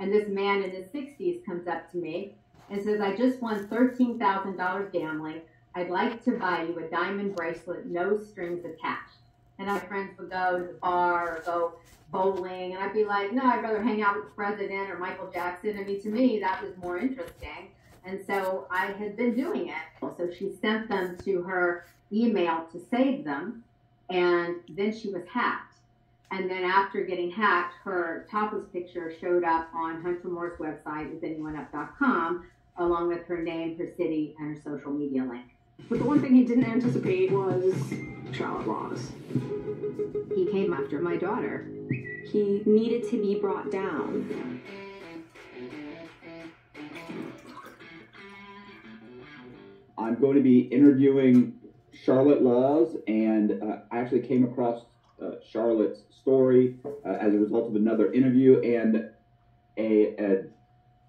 And this man in his 60s comes up to me and says, I just won $13,000 gambling. I'd like to buy you a diamond bracelet, no strings attached. And our friends would go to the bar or go bowling. And I'd be like, no, I'd rather hang out with the president or Michael Jackson. I mean, to me, that was more interesting. And so I had been doing it. So she sent them to her email to save them. And then she was hacked. And then after getting hacked, her topless picture showed up on Hunter Moore's website, isanyoneup.com, along with her name, her city, and her social media link. But the one thing he didn't anticipate was Charlotte Laws. He came after my daughter. He needed to be brought down. I'm going to be interviewing Charlotte Laws, and I actually came across Charlotte's story as a result of another interview and a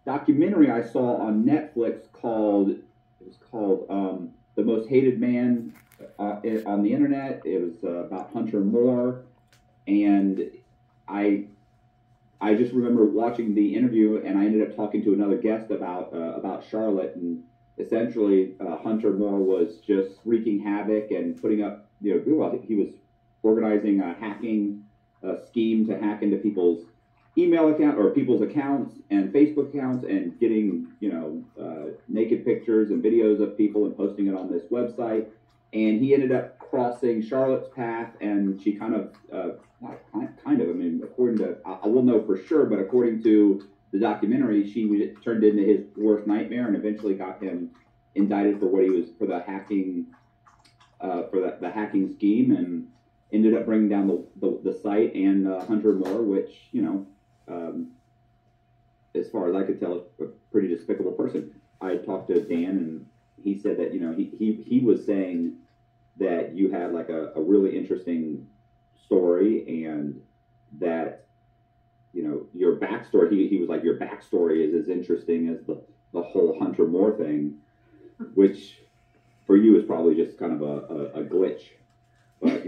documentary I saw on Netflix called, The Most Hated Man on the Internet. It was about Hunter Moore, and I just remember watching the interview, and I ended up talking to another guest about Charlotte, and essentially Hunter Moore was just wreaking havoc and putting up, he was organizing a hacking scheme to hack into people's email account or people's accounts and Facebook accounts and getting, naked pictures and videos of people and posting it on this website. And he ended up crossing Charlotte's path, and she according to, I won't know for sure, but according to the documentary, she turned into his worst nightmare and eventually got him indicted for what he was, for the hacking scheme, and ended up bringing down the site and Hunter Moore, which, as far as I could tell, a pretty despicable person. I talked to Dan, and he said that, he was saying that you had like a really interesting story, and that, your backstory, he was like, your backstory is as interesting as the whole Hunter Moore thing, which for you is probably just kind of a glitch. But,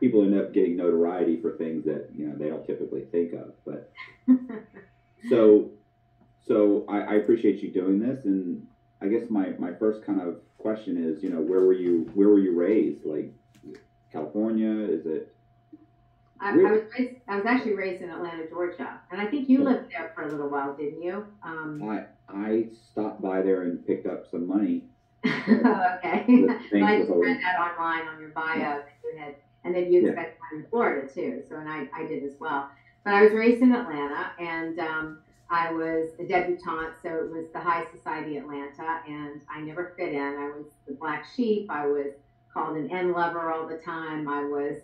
people end up getting notoriety for things that, they don't typically think of. But so I appreciate you doing this. And I guess my first kind of question is, where were you raised? Like California? Is it? I was actually raised in Atlanta, Georgia. And I think you lived there for a little while, didn't you? I stopped by there and picked up some money. Okay. I just read that online on your bio, yeah. and then you spent time in Florida too. So, and I did as well. But I was raised in Atlanta, and I was a debutante, so it was the high society Atlanta, and I never fit in. I was the black sheep. I was called an N lover all the time. I was,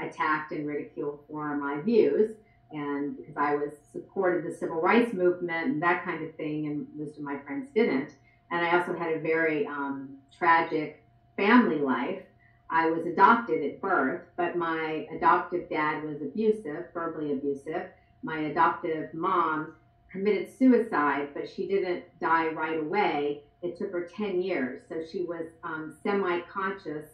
attacked and ridiculed for my views, and because I was supported the civil rights movement and that kind of thing, and most of my friends didn't. And I also had a very tragic family life. I was adopted at birth, but my adoptive dad was abusive, verbally abusive. My adoptive mom committed suicide, but she didn't die right away. It took her 10 years. So she was semi-conscious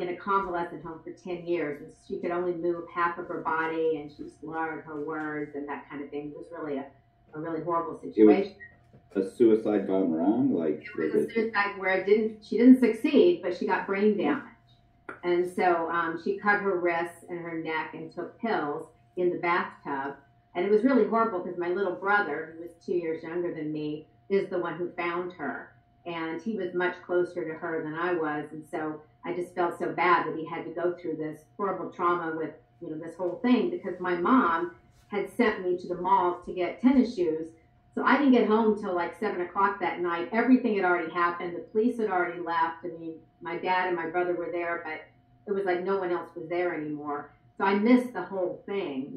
in a convalescent home for 10 years. And she could only move half of her body, and she slurred her words and that kind of thing. It was really a really horrible situation. A suicide gone wrong? Like it was a suicide where she didn't succeed, but she got brain damage. And so she cut her wrists and her neck and took pills in the bathtub. And it was really horrible because my little brother, who was 2 years younger than me, is the one who found her. And he was much closer to her than I was. And so I just felt so bad that he had to go through this horrible trauma with, this whole thing, because my mom had sent me to the malls to get tennis shoes. So I didn't get home till like 7 o'clock that night. Everything had already happened. The police had already left. I mean, my dad and my brother were there, but it was like no one else was there anymore. So I missed the whole thing,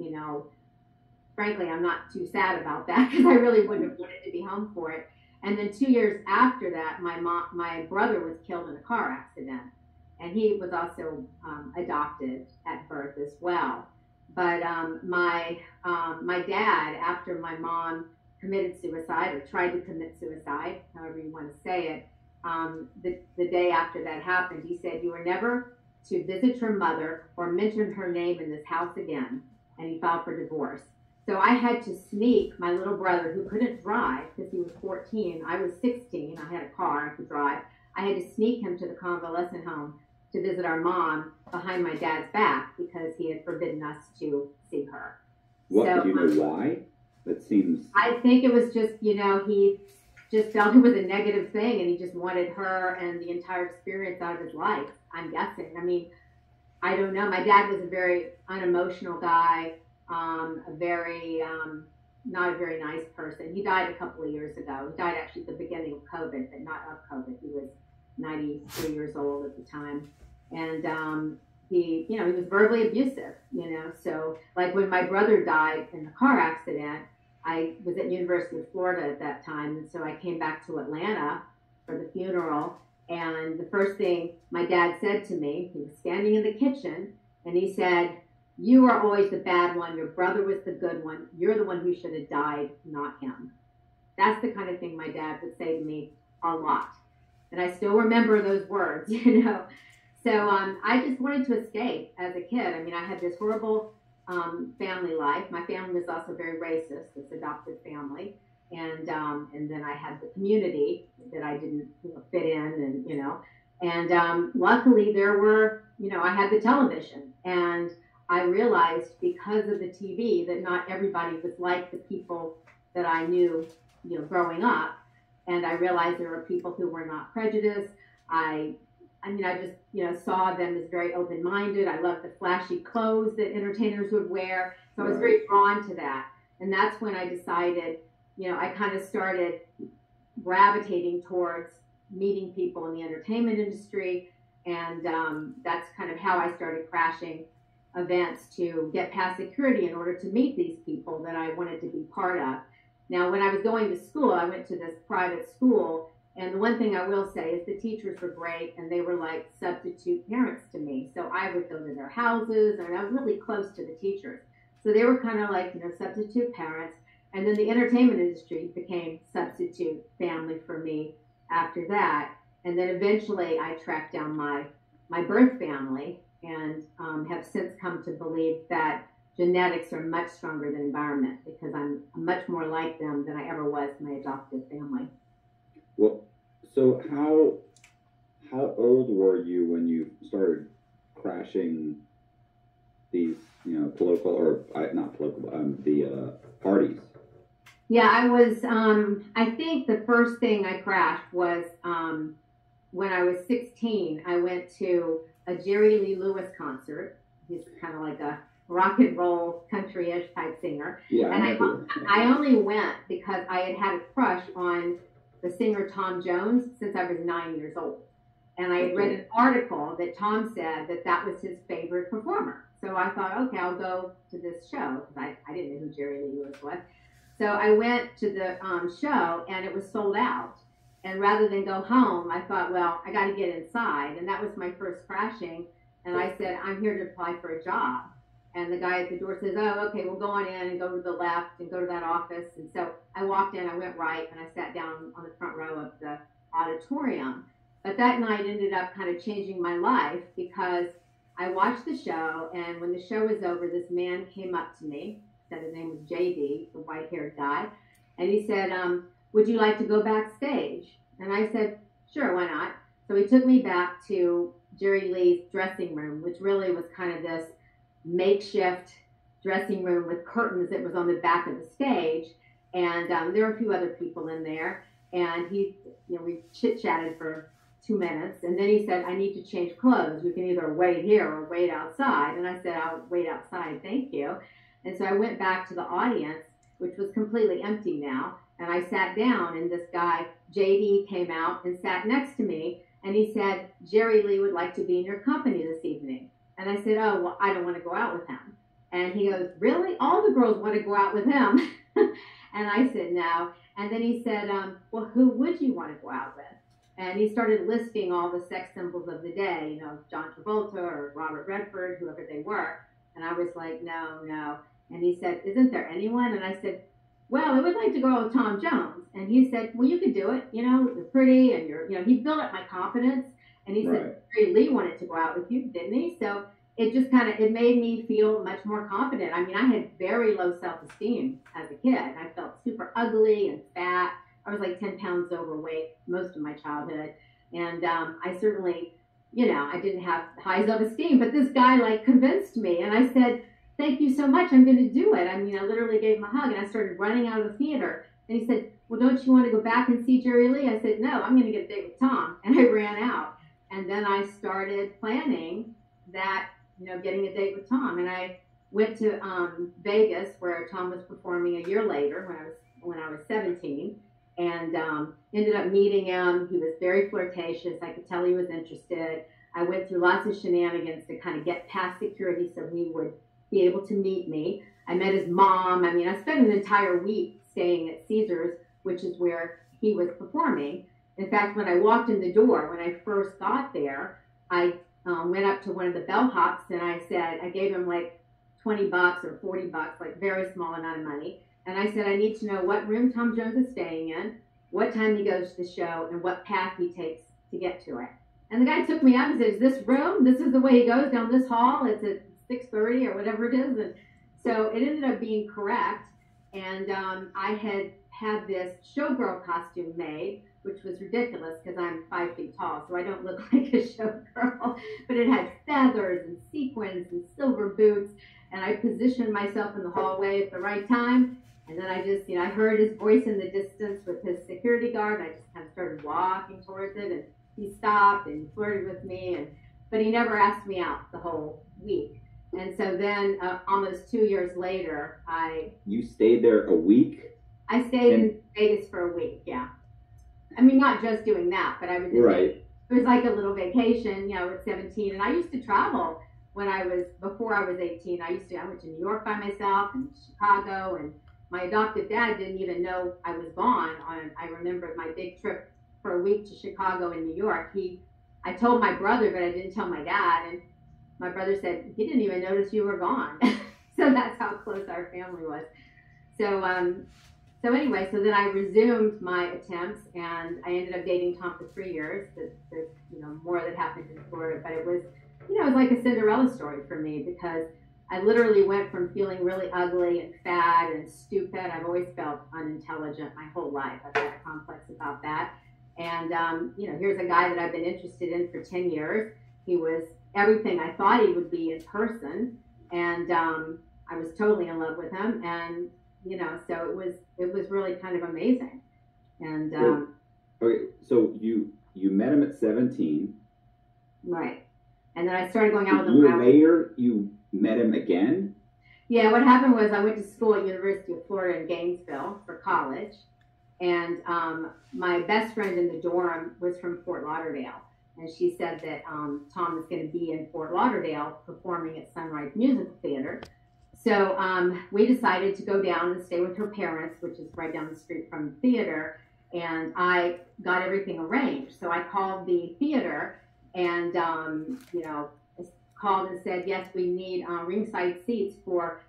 Frankly, I'm not too sad about that because I really wouldn't have wanted to be home for it. And then 2 years after that, my brother was killed in a car accident, and he was also adopted at birth as well. But my dad, after my mom committed suicide or tried to commit suicide, however you want to say it, the day after that happened, he said, "You are never to visit your mother or mention her name in this house again." And he filed for divorce. So I had to sneak my little brother, who couldn't drive because he was 14. I was 16. I had a car. I could drive. I had to sneak him to the convalescent home to visit our mom behind my dad's back because he had forbidden us to see her. What, so, do you know why? That seems... I think it was just, you know, he just felt it was a negative thing and he just wanted her and the entire experience out of his life, I'm guessing. I mean, I don't know. My dad was a very unemotional guy, not a very nice person. He died a couple of years ago. He died actually at the beginning of COVID, but not of COVID. He was 93 years old at the time. And he, you know, he was verbally abusive, you know. So, like, when my brother died in the car accident, I was at University of Florida at that time. And so I came back to Atlanta for the funeral. And the first thing my dad said to me, he was standing in the kitchen, and he said, "You are always the bad one. Your brother was the good one. You're the one who should have died, not him." That's the kind of thing my dad would say to me a lot. And I still remember those words, you know. So I just wanted to escape as a kid. I mean, I had this horrible family life. My family was also very racist, this adopted family. And then I had the community that I didn't, you know, fit in, and, you know. And luckily there were, you know, I had the television. And I realized because of the TV that not everybody was like the people that I knew, you know, growing up. And I realized there were people who were not prejudiced. I mean, I just, you know, saw them as very open-minded. I loved the flashy clothes that entertainers would wear. So I was very drawn to that. And that's when I decided, you know, I kind of started gravitating towards meeting people in the entertainment industry. And that's kind of how I started crashing events to get past security in order to meet these people that I wanted to be part of. Now, when I was going to school, I went to this private school, and the one thing I will say is the teachers were great, and they were like substitute parents to me. So I would go to their houses, and I was really close to the teachers. So they were kind of like, you know, substitute parents. And then the entertainment industry became substitute family for me after that. And then eventually I tracked down my birth family, and have since come to believe that genetics are much stronger than environment, because I'm much more like them than I ever was my adoptive family. Well, so how old were you when you started crashing these, you know, parties? Yeah, I was, I think the first thing I crashed was when I was 16, I went to a Jerry Lee Lewis concert. He's kind of like a rock and roll, country-ish type singer. Yeah, and I only went because I had a crush on the singer Tom Jones since I was 9 years old. And I had read an article that Tom said that that was his favorite performer. So I thought, okay, I'll go to this show, because I didn't know who Jerry Lee Lewis was. So I went to the show, and it was sold out. And rather than go home, I thought, well, I got to get inside. And that was my first crashing. And I said, "I'm here to apply for a job." And the guy at the door says, "Oh, okay, we'll go on in and go to the left and go to that office." And so I walked in, I went right, and I sat down on the front row of the auditorium. But that night ended up kind of changing my life, because I watched the show. And when the show was over, this man came up to me, said his name was JD, the white-haired guy. And he said, "Would you like to go backstage?" And I said, "Sure, why not?" So he took me back to Jerry Lee's dressing room, which really was kind of this makeshift dressing room with curtains that was on the back of the stage. And there were a few other people in there. And he, you know, we chit-chatted for 2 minutes. And then he said, "I need to change clothes. You can either wait here or wait outside." And I said, "I'll wait outside, thank you." And so I went back to the audience, which was completely empty now. And I sat down, and this guy, JD, came out and sat next to me. And he said, "Jerry Lee would like to be in your company this evening." And I said, "Oh, well, I don't want to go out with him." And he goes, "Really? All the girls want to go out with him?" And I said, "No." And then he said, "Well, who would you want to go out with?" And he started listing all the sex symbols of the day, you know, John Travolta or Robert Redford, whoever they were. And I was like, "No, no." And he said, "Isn't there anyone?" And I said, "Well, I would like to go out with Tom Jones." And he said, "Well, you can do it. You know, you're pretty, and you're, you know," he built up my confidence. And he said, "Jerry Lee wanted to go out with you, didn't he?" So it just kind of, it made me feel much more confident. I mean, I had very low self-esteem as a kid. I felt super ugly and fat. I was like 10 pounds overweight most of my childhood. And I certainly, you know, I didn't have high self-esteem, but this guy like convinced me. And I said, thank you so much. I'm going to do it. I mean, I literally gave him a hug and I started running out of the theater. And he said, well, don't you want to go back and see Jerry Lee? I said, no, I'm going to get a date with Tom. And I ran out. And then I started planning that, you know, getting a date with Tom. And I went to Vegas where Tom was performing a year later when I was 17, and ended up meeting him. He was very flirtatious. I could tell he was interested. I went through lots of shenanigans to kind of get past security so he would be able to meet me. I met his mom. I mean, I spent an entire week staying at Caesars, which is where he was performing. In fact, when I walked in the door, when I first got there, I went up to one of the bellhops and I said, I gave him like $20 or $40, like very small amount of money. And I said, I need to know what room Tom Jones is staying in, what time he goes to the show, and what path he takes to get to it. And the guy took me up and said, is this room? This is the way he goes down this hall. It's at 6:30 or whatever it is. And so it ended up being correct. And I had had this showgirl costume made, which was ridiculous because I'm 5 feet tall, so I don't look like a showgirl. But it had feathers and sequins and silver boots. And I positioned myself in the hallway at the right time. And then I just, you know, I heard his voice in the distance with his security guard. I just kind of started walking towards it, and he stopped and flirted with me. But he never asked me out the whole week. And so then almost 2 years later, You stayed there a week? I stayed in Vegas for a week, yeah. I mean, not just doing that, but I was... Right. It was like a little vacation, you know, at 17. And I used to travel before I was 18. I went to New York by myself and Chicago, and my adoptive dad didn't even know I was gone. I remember my big trip for a week to Chicago and New York. I told my brother, but I didn't tell my dad. And my brother said, he didn't even notice you were gone. So that's how close our family was. So anyway, so then I resumed my attempts, and I ended up dating Tom for 3 years. There's, you know, more that happened in Florida, but it was, you know, it was like a Cinderella story for me, because I literally went from feeling really ugly and fat and stupid. I've always felt unintelligent my whole life. I've had a complex about that. And, you know, here's a guy that I've been interested in for 10 years. He was everything I thought he would be in person. And I was totally in love with him. And, you know, so it was really kind of amazing. And okay, so you met him at 17, right? And then I started going out with him. Later, you met him again. Yeah, what happened was I went to school at University of Florida in Gainesville for college, and my best friend in the dorm was from Fort Lauderdale, and she said that Tom was going to be in Fort Lauderdale performing at Sunrise Music Theater. So we decided to go down and stay with her parents, which is right down the street from the theater, and I got everything arranged. So I called the theater and, you know, called and said, yes, we need ringside seats for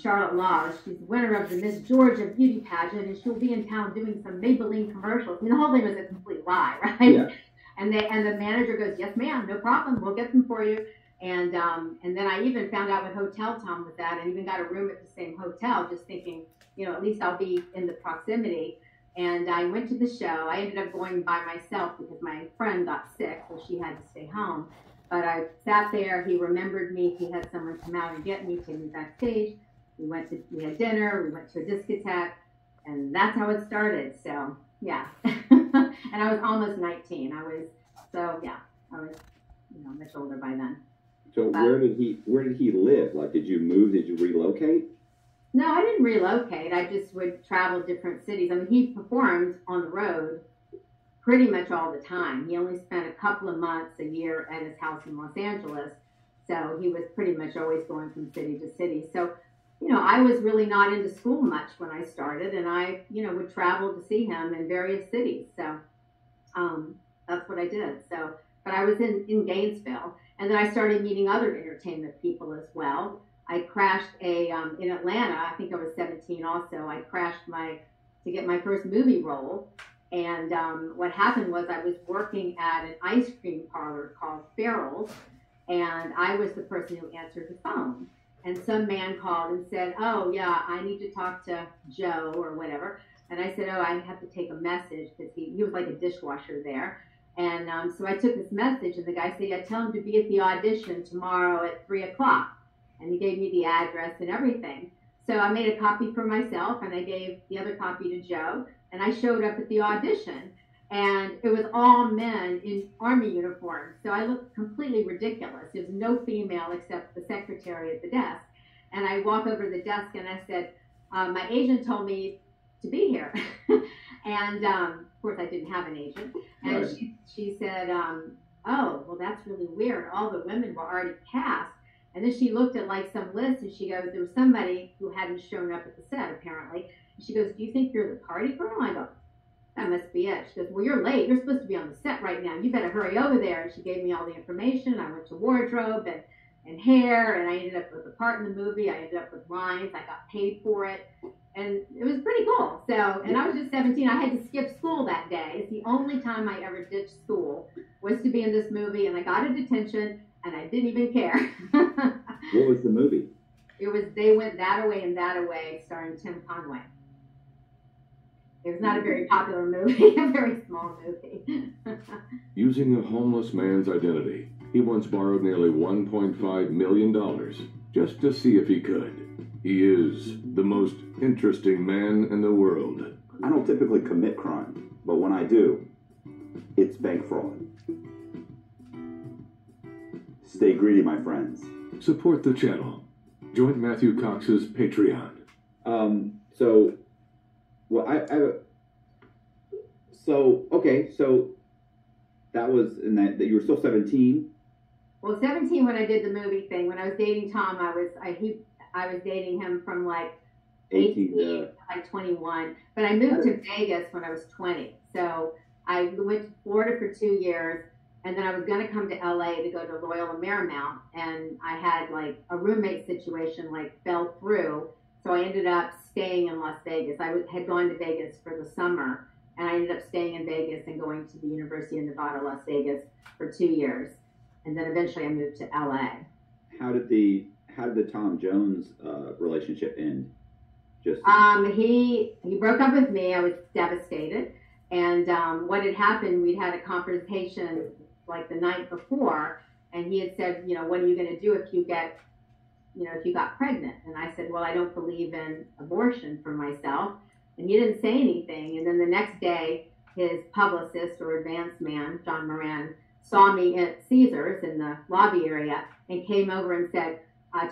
Charlotte Laws. She's the winner of the Miss Georgia beauty pageant, and she'll be in town doing some Maybelline commercials. I mean, the whole thing was a complete lie, right? Yeah. And the manager goes, yes, ma'am, no problem. We'll get them for you. And then I even found out what hotel Tom was at, and even got a room at the same hotel, just thinking, you know, at least I'll be in the proximity. And I went to the show. I ended up going by myself because my friend got sick, so she had to stay home. But I sat there. He remembered me. He had someone come out and get me, take me backstage. We had dinner. We went to a discotheque, and that's how it started. So, yeah. And I was almost 19. I was, you know, much older by then. So where did he live? Like, did you move? Did you relocate? No, I didn't relocate. I just would travel different cities. I mean, he performed on the road pretty much all the time. He only spent a couple of months a year at his house in Los Angeles. So he was pretty much always going from city to city. So, you know, I was really not into school much when I started, and I, you know, would travel to see him in various cities. So that's what I did. So, but I was in Gainesville. And then I started meeting other entertainment people as well. I crashed in Atlanta, I think I was 17 also, I crashed to get my first movie role. And what happened was I was working at an ice cream parlor called Farrell's, and I was the person who answered the phone. And some man called and said, oh, yeah, I need to talk to Joe or whatever. And I said, oh, I have to take a message, because he was like a dishwasher there. And so I took this message, and the guy said, yeah, tell him to be at the audition tomorrow at 3 o'clock. And he gave me the address and everything. So I made a copy for myself, and I gave the other copy to Joe. And I showed up at the audition, and it was all men in Army uniforms. So I looked completely ridiculous. There was no female except the secretary at the desk. And I walk over to the desk, and I said, my agent told me to be here. And of course, I didn't have an agent. And right. she said, oh, well, that's really weird. All the women were already cast. And then she looked at like some list, and she goes, there was somebody who hadn't shown up at the set, apparently. And she goes, do you think you're the party girl? I go, that must be it. She goes, well, you're late. You're supposed to be on the set right now. You better hurry over there. And she gave me all the information. I went to wardrobe and hair, and I ended up with a part in the movie. I ended up with lines. I got paid for it. And it was pretty cool. So, and I was just 17. I had to skip school that day. It's the only time I ever ditched school was to be in this movie. And I got a detention, and I didn't even care. What was the movie? It was They Went That Away and That Away, starring Tim Conway. It was not a very popular movie, a very small movie. Using a homeless man's identity, he once borrowed nearly $1.5 million just to see if he could. He is the most interesting man in the world. I don't typically commit crime, but when I do, it's bank fraud. Stay greedy, my friends. Support the channel. Join Matthew Cox's Patreon. Well, So that was in that you were still 17. Well, 17 when I did the movie thing. When I was dating Tom, I was dating him from like 18 to like 21. But I moved to Vegas when I was 20. So I went to Florida for 2 years, and then I was going to come to LA to go to Loyola Marymount, and I had like a roommate situation like fell through. So I ended up staying in Las Vegas. I had gone to Vegas for the summer, and I ended up staying in Vegas and going to the University of Nevada, Las Vegas for 2 years, and then eventually I moved to LA. How did the Tom Jones relationship end? He broke up with me. I was devastated, and what had happened? We'd had a conversation like the night before, and he had said, you know, what are you going to do if you get if you got pregnant? And I said, well, I don't believe in abortion for myself. And he didn't say anything. And then the next day, his publicist or advance man, John Moran, saw me at Caesars in the lobby area and came over and said,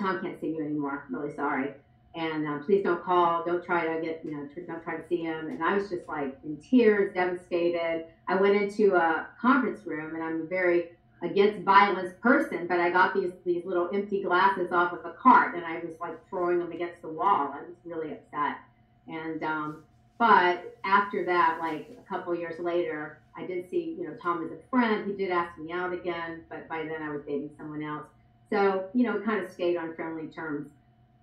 Tom can't see you anymore. I'm really sorry. And please don't call. Don't try to get, don't try to see him. And I was just like in tears, devastated. I went into a conference room, and I'm very against violence person, but I got these little empty glasses off of a cart, and I was like throwing them against the wall. I was really upset. And but after that, like a couple years later, I did see Tom as a friend. He did ask me out again, but by then I was dating someone else. So it kind of stayed on friendly terms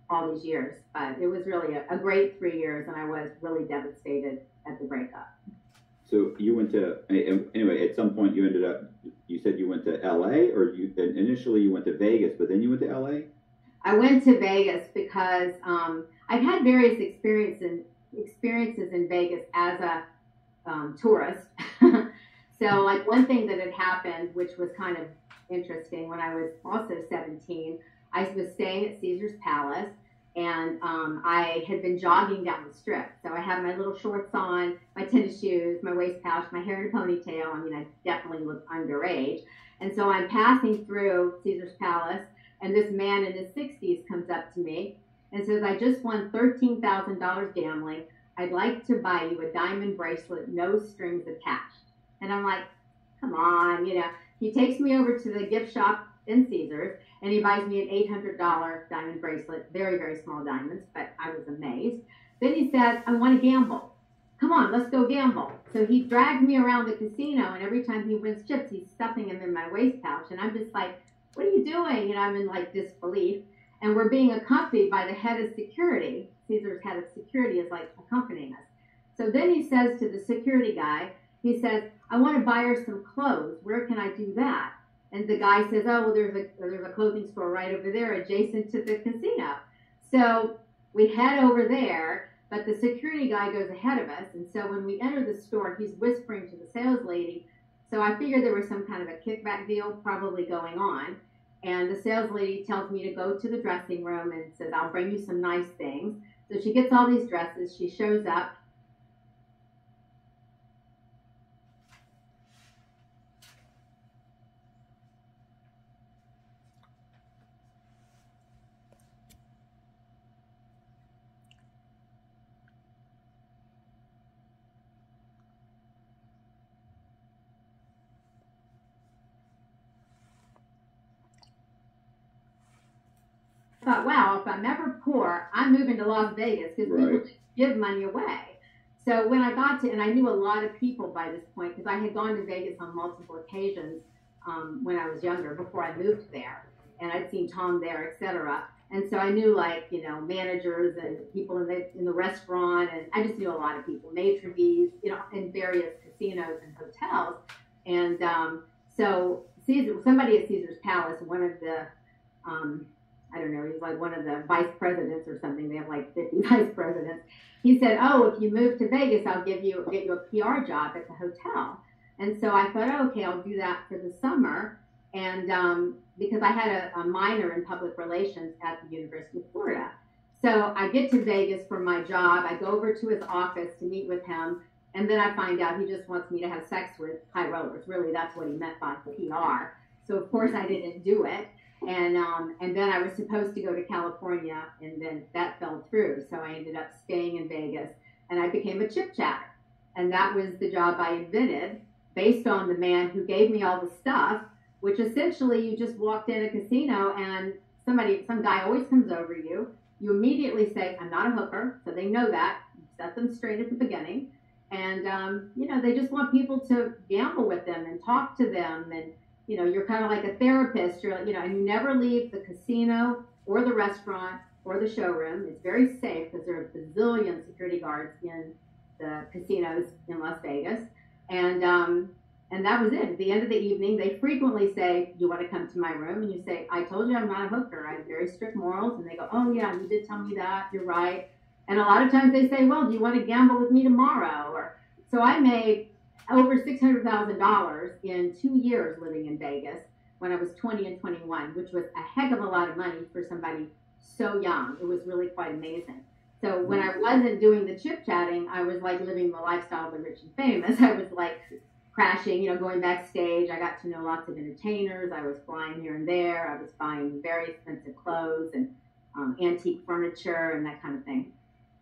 all these years. But it was really a great 3 years, and I was really devastated at the breakup. So you went to anyway. At some point, you ended up. You said you went to LA, or initially you went to Vegas, but then you went to LA? I went to Vegas because I've had various experiences in Vegas as a tourist. So like one thing that had happened, which was kind of interesting, when I was also 17, I was staying at Caesar's Palace, and I had been jogging down the strip. So I had my little shorts on, my tennis shoes, my waist pouch, my hair in a ponytail. I mean, I definitely looked underage. And so I'm passing through Caesar's Palace, and this man in his 60s comes up to me and says, I just won $13,000 gambling. I'd like to buy you a diamond bracelet, no strings attached. And I'm like, come on, He takes me over to the gift shop in Caesars, and he buys me an $800 diamond bracelet, very, very small diamonds, but I was amazed. Then he said, I want to gamble. Come on, let's go gamble. So he dragged me around the casino, and every time he wins chips, he's stuffing them in my waist pouch. And I'm just like, what are you doing? I'm in like disbelief. And we're being accompanied by the head of security. Caesar's head of security is like accompanying us. So then he says to the security guy, he says, I want to buy her some clothes. Where can I do that? And the guy says, oh, well, there's a clothing store right over there adjacent to the casino. So we head over there, but the security guy goes ahead of us. And so when we enter the store, he's whispering to the sales lady. So I figured there was some kind of a kickback deal probably going on. And the sales lady tells me to go to the dressing room and says, I'll bring you some nice things. So she gets all these dresses. She shows up. Thought, wow, if I'm ever poor, I'm moving to Las Vegas because people just give money away. So when I got to, and I knew a lot of people by this point because I had gone to Vegas on multiple occasions when I was younger before I moved there, and I'd seen Tom there, etc. And so I knew, like, you know, managers and people in the restaurant, and I just knew a lot of people, maitre d's, you know, in various casinos and hotels. And so somebody at Caesar's Palace, one of the I don't know, he's like one of the vice presidents or something. They have like 50 vice presidents. He said, oh, if you move to Vegas, I'll get you a PR job at the hotel. And so I thought, oh, okay, I'll do that for the summer. And because I had a minor in public relations at the University of Florida. So I get to Vegas for my job. I go over to his office to meet with him. And then I find out he just wants me to have sex with high rollers. Really, that's what he meant by PR. So, of course, I didn't do it. And then I was supposed to go to California, and then that fell through. So I ended up staying in Vegas, and I became a chip chatter. And that was the job I invented based on the man who gave me all the stuff, which essentially you just walked in a casino and some guy always comes over you. You immediately say, I'm not a hooker. So they know that. You set them straight at the beginning. And, you know, they just want people to gamble with them and talk to them, and you know, you're kind of like a therapist, you know, and you never leave the casino or the restaurant or the showroom. It's very safe because there are a bazillion security guards in the casinos in Las Vegas. And that was it. At the end of the evening, they frequently say, you want to come to my room? And you say, I told you I'm not a hooker. I have very strict morals. And they go, oh, yeah, you did tell me that. You're right. And a lot of times they say, well, do you want to gamble with me tomorrow? Or so I made over $600,000 in 2 years living in Vegas when I was 20 and 21, which was a heck of a lot of money for somebody so young. It was really quite amazing. So when I wasn't doing the chip chatting, I was like living the lifestyle of the rich and famous. I was like crashing, you know, going backstage. I got to know lots of entertainers. I was flying here and there. I was buying very expensive clothes and antique furniture and that kind of thing.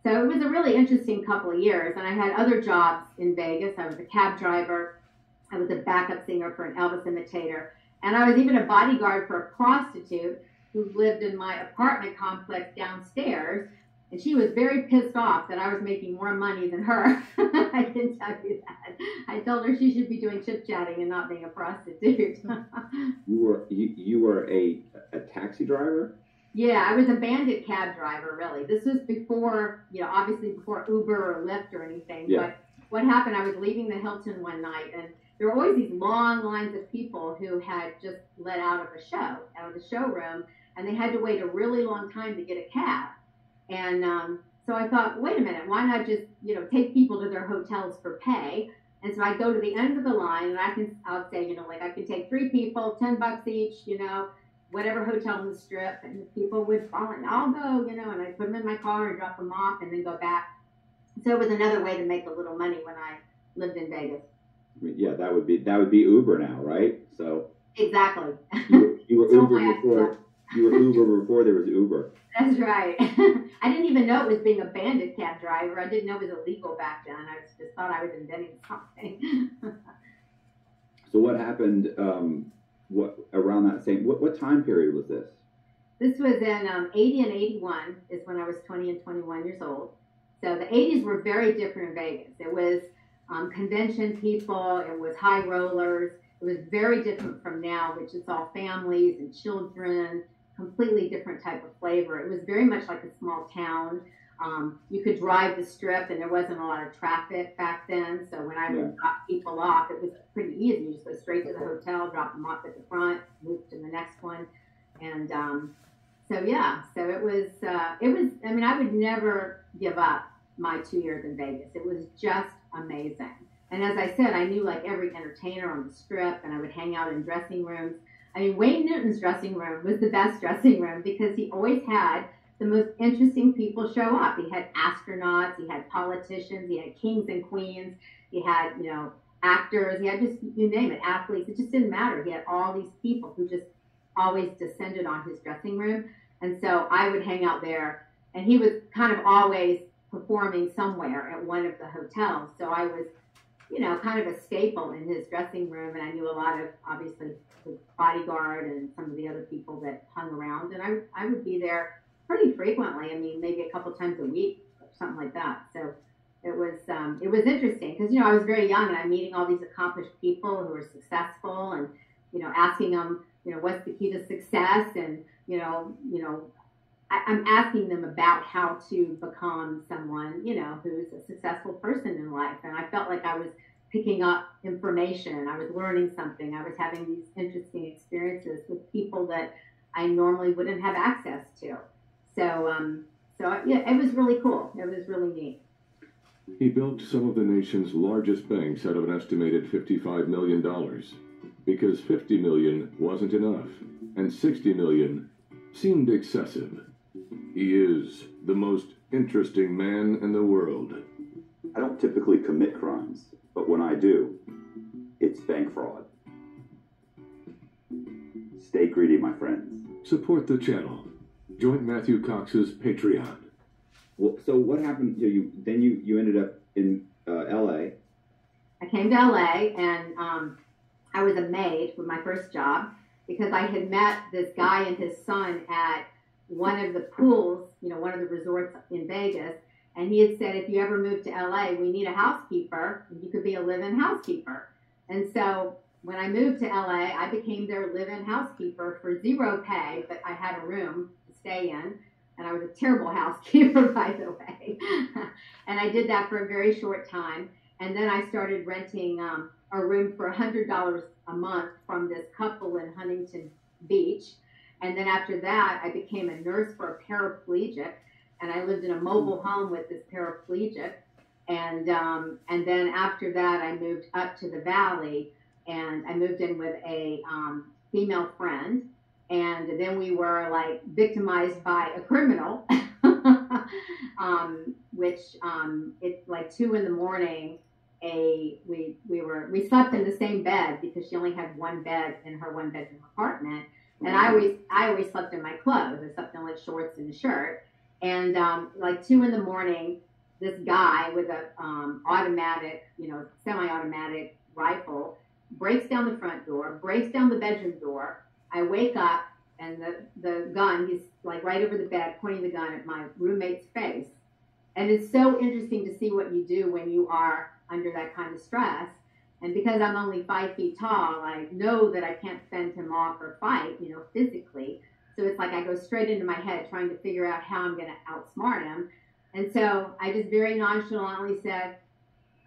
So it was a really interesting couple of years, and I had other jobs in Vegas. I was a cab driver. I was a backup singer for an Elvis imitator, and I was even a bodyguard for a prostitute who lived in my apartment complex downstairs, and she was very pissed off that I was making more money than her. I didn't tell you that. I told her she should be doing chit-chatting and not being a prostitute. You were a taxi driver? Yeah, I was a bandit cab driver, really. This was before, you know, obviously before Uber or Lyft or anything. Yeah. But what happened, I was leaving the Hilton one night, and there were always these long lines of people who had just let out of the showroom, and they had to wait a really long time to get a cab. And so I thought, wait a minute, why not just, you know, take people to their hotels for pay? And so I go to the end of the line, and I'll say, you know, like I can take 3 people, $10 each, you know, whatever hotel on the strip, and the people would fall and I'll go, you know, and I'd put them in my car and drop them off and then go back. So it was another way to make a little money when I lived in Vegas. Yeah, that would be Uber now, right? So exactly. You were Uber before you were Uber before there was Uber. That's right. I didn't even know it was being a bandit cab driver. I didn't know it was illegal back then. I just thought I was inventing something. So what happened what time period was this? This was in 80 and 81 is when I was 20 and 21 years old. So the 80s were very different in Vegas. It was convention people, it was high rollers. It was very different from now, which is all families and children, completely different type of flavor. It was very much like a small town. You could drive the strip, and there wasn't a lot of traffic back then. So when I would drop people off, it was pretty easy. You just go straight to the hotel, drop them off at the front, move to the next one. And so, yeah, so it was, I mean, I would never give up my 2 years in Vegas. It was just amazing. And as I said, I knew like every entertainer on the strip, and I would hang out in dressing rooms. I mean, Wayne Newton's dressing room was the best dressing room because he always had the most interesting people show up. He had astronauts, he had politicians, he had kings and queens, he had, you know, actors, he had just, you name it, athletes. It just didn't matter. He had all these people who just always descended on his dressing room. And so I would hang out there, and he was kind of always performing somewhere at one of the hotels. So I was, you know, kind of a staple in his dressing room, and I knew a lot of, obviously, the bodyguard and some of the other people that hung around, and I would be there pretty frequently. I mean, maybe a couple times a week or something like that. So it was interesting because, you know, I was very young, and I'm meeting all these accomplished people who are successful, and, you know, asking them, you know, what's the key to success? And, you know, I'm asking them about how to become someone, you know, who's a successful person in life. And I felt like I was picking up information. I was learning something. I was having these interesting experiences with people that I normally wouldn't have access to. So, so yeah, it was really cool. It was really neat. He built some of the nation's largest banks out of an estimated $55 million because $50 million wasn't enough and $60 million seemed excessive. He is the most interesting man in the world. I don't typically commit crimes, but when I do, it's bank fraud. Stay greedy, my friends. Support the channel. Join Matthew Cox's Patreon. Well, so what happened to you? Then you ended up in L.A. I came to L.A. and I was a maid with my first job because I had met this guy and his son at one of the pools, you know, one of the resorts in Vegas. And he had said, if you ever move to L.A., we need a housekeeper. You could be a live-in housekeeper. And so when I moved to L.A., I became their live-in housekeeper for zero pay, but I had a room stay in, and I was a terrible housekeeper, by the way. And I did that for a very short time, and then I started renting a room for $100 a month from this couple in Huntington Beach. And then after that, I became a nurse for a paraplegic, and I lived in a mobile home with this paraplegic. And then after that, I moved up to the Valley, and I moved in with a female friend. And then we were like victimized by a criminal, which it's like 2 in the morning. We slept in the same bed because she only had one bed in her one-bedroom apartment, and I always slept in my clothes. I slept in like shorts and a shirt. And like 2 in the morning, this guy with a automatic, you know, semi-automatic rifle breaks down the front door, breaks down the bedroom door. I wake up, and the gun, he's like right over the bed, pointing the gun at my roommate's face. And it's so interesting to see what you do when you are under that kind of stress. And because I'm only 5 feet tall, I know that I can't fend him off or fight, you know, physically. So it's like I go straight into my head trying to figure out how I'm going to outsmart him. And so I just very nonchalantly said,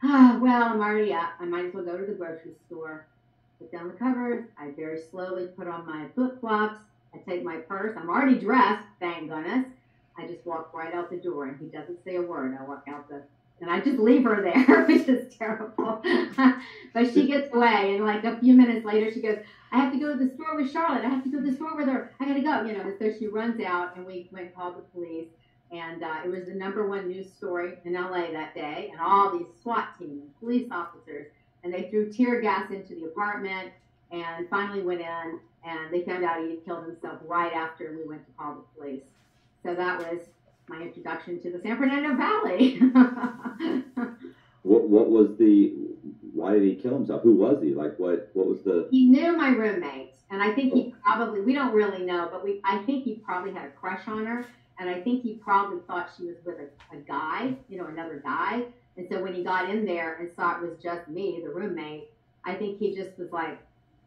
well, I'm already up. I might as well go to the grocery store. Put down the covers. I very slowly put on my flip-flops. I take my purse. I'm already dressed, thank goodness. I just walk right out the door, and he doesn't say a word. I walk out the, and I just leave her there, which is terrible. But she gets away, and like a few minutes later, she goes, I have to go to the store with Charlotte. I have to go to the store with her. I got to go, you know. And so she runs out, and we went and called the police. And it was the #1 news story in L.A. that day, and all these SWAT teams, police officers, and they threw tear gas into the apartment and finally went in, and they found out he had killed himself right after we went to call the police. So that was my introduction to the San Fernando Valley. What was the, why did he kill himself? Who was he? Like what was the? He knew my roommate, and I think he probably, we don't really know, but I think he probably had a crush on her, and I think he probably thought she was with a guy, you know, another guy. And so when he got in there and saw it was just me, the roommate, I think he just was like,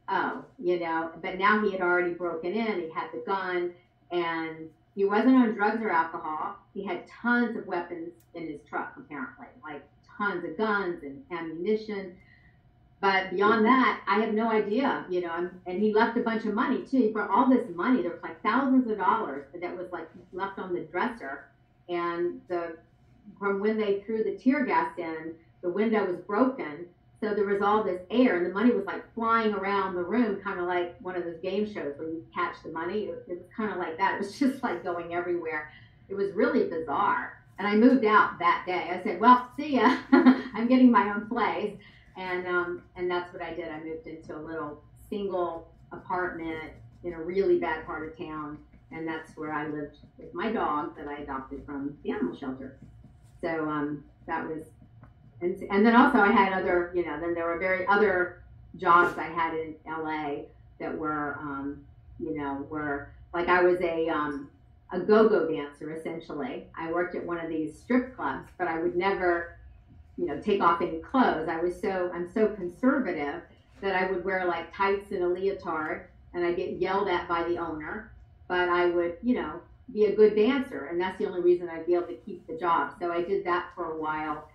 oh, you know. But now he had already broken in. He had the gun, and He wasn't on drugs or alcohol. He had tons of weapons in his truck, apparently, like tons of guns and ammunition. But beyond that, I have no idea, you know, and he left a bunch of money, too. He brought all this money. There was like thousands of dollars that was like left on the dresser. And from when they threw the tear gas in, the window was broken. So there was all this air, and the money was like flying around the room, kind of like one of those game shows where you catch the money. It was kind of like that. It was just like going everywhere. It was really bizarre. And I moved out that day. I said, well, see ya. I'm getting my own place. And that's what I did. I moved into a little single apartment in a really bad part of town. And that's where I lived with my dog that I adopted from the animal shelter. So that was... And then also I had other, you know, then there were other jobs I had in L.A. that were, you know, were like I was a go-go dancer, essentially. I worked at one of these strip clubs, but I would never, you know, take off any clothes. I'm so conservative that I would wear like tights and a leotard, and I'd get yelled at by the owner, but I would, you know, be a good dancer. And that's the only reason I'd be able to keep the job. So I did that for a while.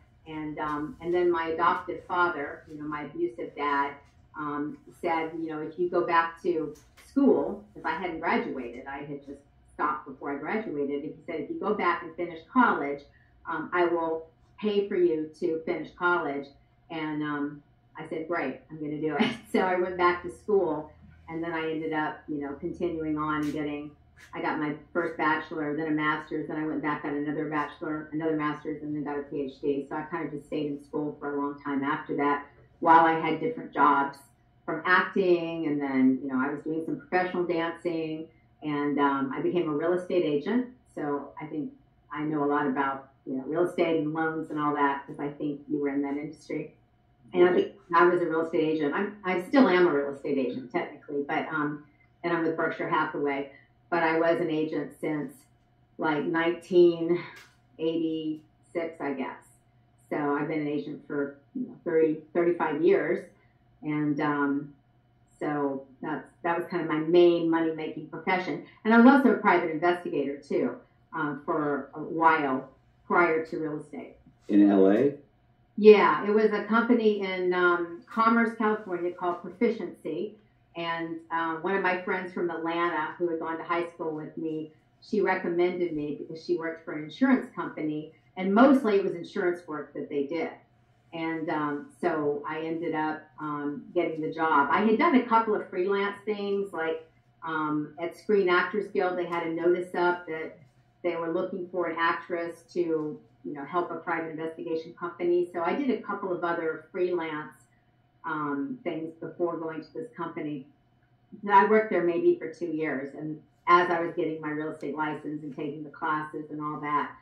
And then my adoptive father, you know, my abusive dad, said, you know, if you go back to school, if I hadn't graduated, I had just stopped before I graduated. He said, if you go back and finish college, I will pay for you to finish college. And I said, great, I'm going to do it. So I went back to school, and then I ended up, you know, continuing on and getting, I got my first bachelor, then a master's, then I went back, got another bachelor, another master's, and then got a PhD. So I kind of just stayed in school for a long time after that, while I had different jobs, from acting, and then, you know, I was doing some professional dancing, and I became a real estate agent. So I think I know a lot about, you know, real estate and loans and all that, because I think you were in that industry. And I think I was a real estate agent. I still am a real estate agent, technically, but and I'm with Berkshire Hathaway. But I was an agent since like 1986, I guess. So I've been an agent for, you know, 35 years. And so that was kind of my main money-making profession. And I was also a private investigator, too, for a while prior to real estate. In L.A.? Yeah, it was a company in Commerce, California called Proficiency. And one of my friends from Atlanta who had gone to high school with me, she recommended me because she worked for an insurance company. And mostly it was insurance work that they did. And so I ended up getting the job. I had done a couple of freelance things, like at Screen Actors Guild, they had a notice up that they were looking for an actress to, you know, help a private investigation company. So I did a couple of other freelance things before going to this company. I worked there maybe for 2 years, and as I was getting my real estate license and taking the classes and all that,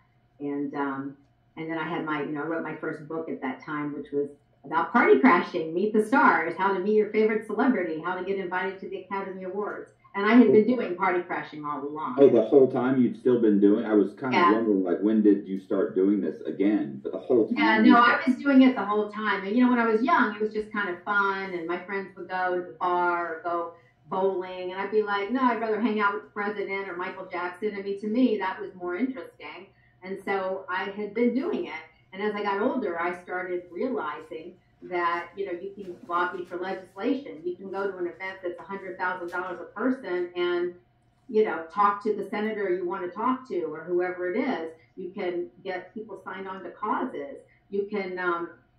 and then I had my, you know, I wrote my first book at that time, which was about party crashing, meet the stars, how to meet your favorite celebrity, how to get invited to the Academy Awards. And I had been doing party crashing all along. Oh, the whole time you'd still been doing? I was kind of wondering, like, when did you start doing this again? But the whole time? Yeah, no, I was doing it the whole time. And, you know, when I was young, it was just kind of fun, and my friends would go to the bar or go bowling, and I'd be like, no, I'd rather hang out with the president or Michael Jackson. I mean, to me, that was more interesting. And so I had been doing it. And as I got older, I started realizing that, you know, you can lobby for legislation. You can go to an event that's $100,000 a person and, you know, talk to the senator you want to talk to or whoever it is. You can get people signed on to causes. You can,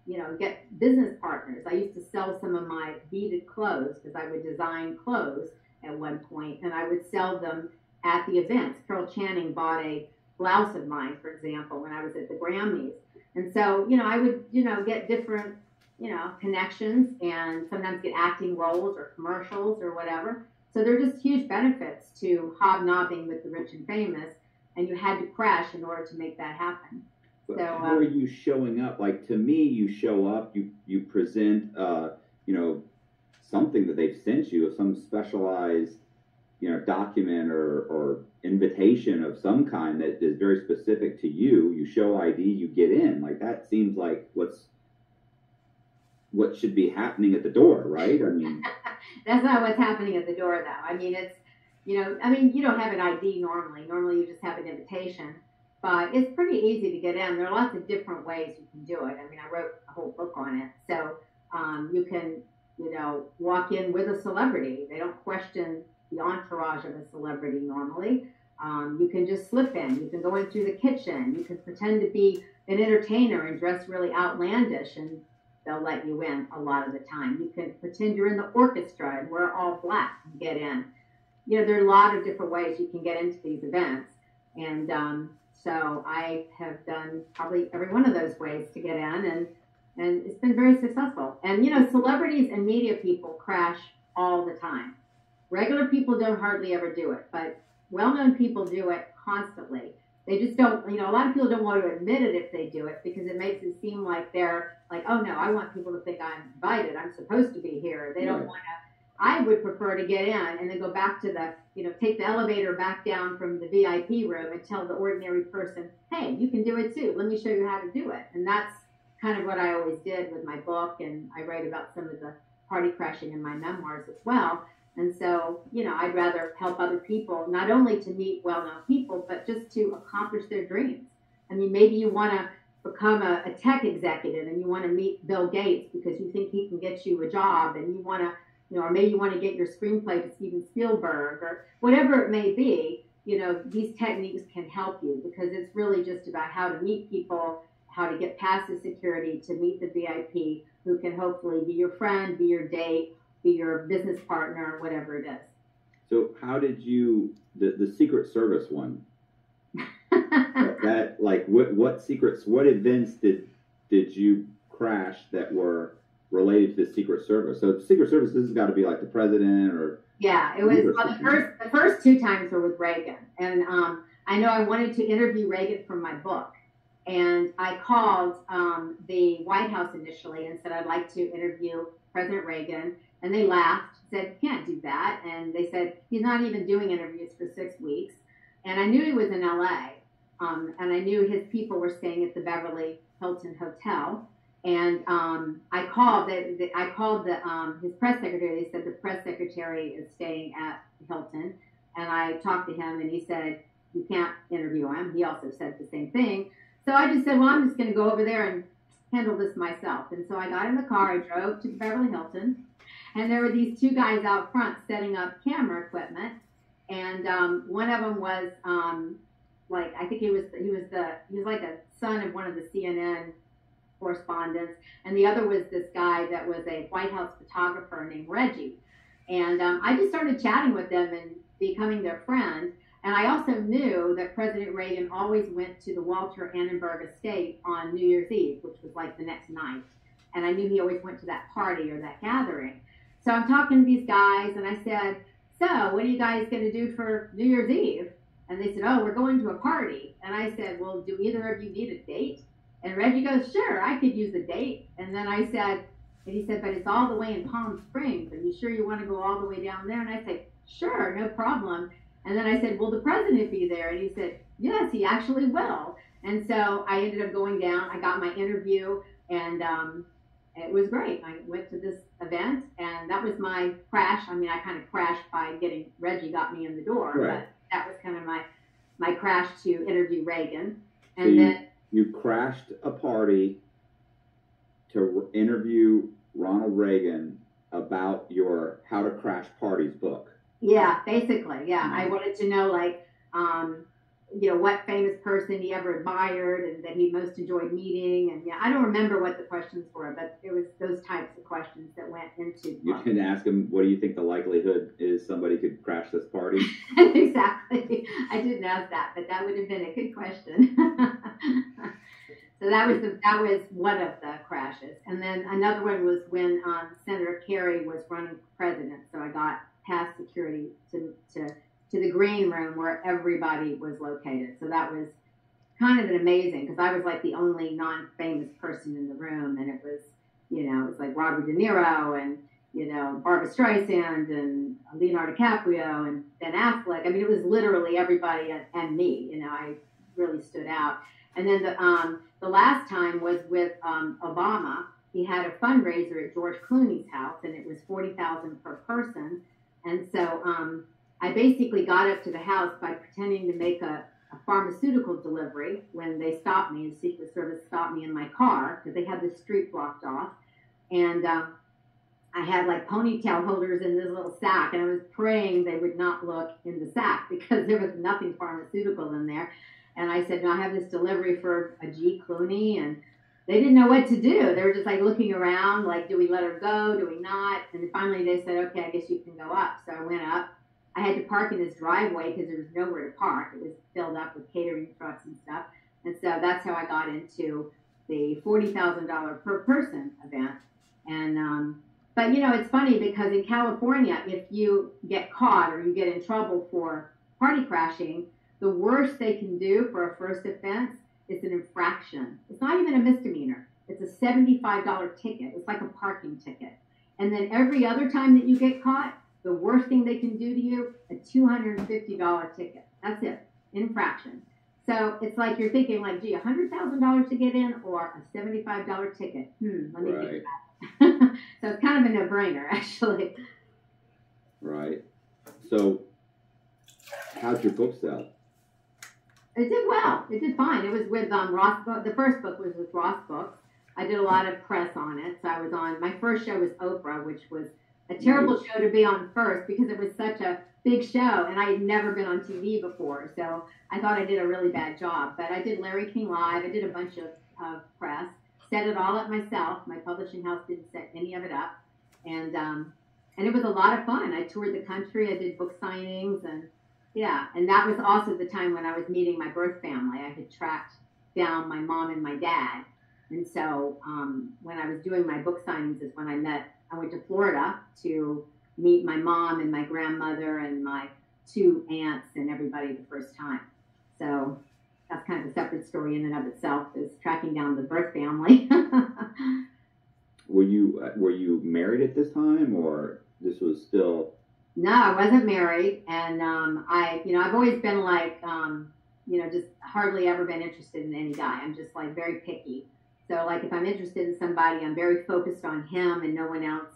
you know, get business partners. I used to sell some of my beaded clothes because I would design clothes at one point, and I would sell them at the events. Carol Channing bought a blouse of mine, for example, when I was at the Grammys. And so, you know, I would, you know, get different, you know, connections and sometimes get acting roles or commercials or whatever. So there are just huge benefits to hobnobbing with the rich and famous, and you had to crash in order to make that happen. But so, how are you showing up? Like, to me, you show up, you present, you know, something that they've sent you, some specialized, you know, document or invitation of some kind that is very specific to you. You show ID, you get in. Like, that seems like what should be happening at the door, right? I mean, that's not what's happening at the door, though. I mean, it's, You know, I mean, you don't have an ID normally. Normally, you just have an invitation. But it's pretty easy to get in. There are lots of different ways you can do it. I mean, I wrote a whole book on it. So you can, you know, walk in with a celebrity. They don't question the entourage of a celebrity normally. You can just slip in. You can go in through the kitchen. You can pretend to be an entertainer and dress really outlandish, and they'll let you in a lot of the time. You can pretend you're in the orchestra and wear all black and get in. You know, there are a lot of different ways you can get into these events. And so I have done probably every one of those ways to get in, and it's been very successful. And, you know, celebrities and media people crash all the time. Regular people don't hardly ever do it, but well-known people do it constantly. They just don't, you know, a lot of people don't want to admit it if they do it, because it makes it seem like they're like, oh, no, I want people to think I'm invited. I'm supposed to be here. They don't want to. I would prefer to get in and then go back to the, you know, take the elevator back down from the VIP room and tell the ordinary person, hey, you can do it too. Let me show you how to do it. And that's kind of what I always did with my book. And I write about some of the party crashing in my memoirs as well. And so, you know, I'd rather help other people, not only to meet well-known people, but just to accomplish their dreams. I mean, maybe you want to become a tech executive and you want to meet Bill Gates because you think he can get you a job, and you want to, you know, or maybe you want to get your screenplay to Steven Spielberg or whatever it may be. You know, these techniques can help you, because it's really just about how to meet people, how to get past the security to meet the VIP who can hopefully be your friend, be your date, be your business partner, whatever it is. So how did you, the Secret Service one, that, like, what secrets, what events did you crash that were related to the Secret Service? So Secret Service, this has got to be like the president or... Yeah, it was, well, the first two times were with Reagan. And I know I wanted to interview Reagan for my book. And I called the White House initially and said, I'd like to interview President Reagan. And they laughed, said, you can't do that. And they said, he's not even doing interviews for 6 weeks. And I knew he was in LA. And I knew his people were staying at the Beverly Hilton Hotel. And I called his press secretary. They said the press secretary is staying at Hilton. And I talked to him, and he said, you can't interview him. He also said the same thing. So I just said, well, I'm just going to go over there and handle this myself. And so I got in the car. I drove to the Beverly Hilton. And there were these two guys out front setting up camera equipment, and one of them was like, I think he was like a son of one of the CNN correspondents, and the other was this guy that was a White House photographer named Reggie. And I just started chatting with them and becoming their friend. And I also knew that President Reagan always went to the Walter Annenberg estate on New Year's Eve, which was like the next night, and I knew he always went to that party or that gathering. So I'm talking to these guys, and I said, so what are you guys going to do for New Year's Eve? And they said, oh, we're going to a party. And I said, well, do either of you need a date? And Reggie goes, sure, I could use a date. And then I said, and he said, but it's all the way in Palm Springs. Are you sure you want to go all the way down there? And I said, sure, no problem. And then I said, will the president be there? And he said, yes, he actually will. And so I ended up going down. I got my interview, and it was great. I went to this event, and that was my crash. I mean, I kind of crashed by getting, Reggie got me in the door, right. But that was kind of my crash to interview Reagan. And so you crashed a party to interview Ronald Reagan about your How to Crash Parties book. Yeah, basically. Yeah. Mm-hmm. I wanted to know, like, you know, what famous person he ever admired and that he most enjoyed meeting. And yeah, I don't remember what the questions were, but it was those types of questions that went into. You can ask him, what do you think the likelihood is somebody could crash this party? Exactly. I didn't ask that, but that would have been a good question. So that was one of the crashes. And then another one was when Senator Kerry was running for president. So I got past security to the green room where everybody was located. So that was kind of an amazing, because I was like the only non-famous person in the room, and it was, you know, it's like Robert De Niro and, you know, Barbra Streisand and Leonardo DiCaprio and Ben Affleck. I mean, it was literally everybody and me. You know, I really stood out. And then the last time was with Obama. He had a fundraiser at George Clooney's house, and it was $40,000 per person. And so I basically got up to the house by pretending to make a pharmaceutical delivery when they stopped me, and Secret Service stopped me in my car because they had the street blocked off. And I had like ponytail holders in this little sack, and I was praying they would not look in the sack because there was nothing pharmaceutical in there. And I said, no, I have this delivery for a G. Clooney, and they didn't know what to do. They were just like looking around, like, do we let her go? Do we not? And finally they said, okay, I guess you can go up. So I went up. I had to park in this driveway because there was nowhere to park. It was filled up with catering trucks and stuff. And so that's how I got into the $40,000 per person event. And, but you know, it's funny because in California, if you get caught or you get in trouble for party crashing, the worst they can do for a first offense is an infraction. It's not even a misdemeanor. It's a $75 ticket. It's like a parking ticket. And then every other time that you get caught, the worst thing they can do to you, a $250 ticket. That's it, infraction. So it's like you're thinking like, gee, $100,000 to get in or a $75 ticket. Let me think about that. So it's kind of a no-brainer, actually. Right. So how'd your book sell? It did well. It did fine. It was with Ross. The first book was with Ross Books. I did a lot of press on it. So I was on, my first show was Oprah, which was a terrible show to be on first because it was such a big show and I had never been on TV before. So I thought I did a really bad job. But I did Larry King Live. I did a bunch of press, set it all up myself. My publishing house didn't set any of it up. And it was a lot of fun. I toured the country. I did book signings and... yeah, and that was also the time when I was meeting my birth family. I had tracked down my mom and my dad. And so when I was doing my book signings is when I went to Florida to meet my mom and my grandmother and my two aunts and everybody the first time. So that's kind of a separate story in and of itself, is tracking down the birth family. Were you married at this time, or this was still... No, I wasn't married, and I've always been like, just hardly ever been interested in any guy. I'm just like very picky. So like if I'm interested in somebody, I'm very focused on him and no one else.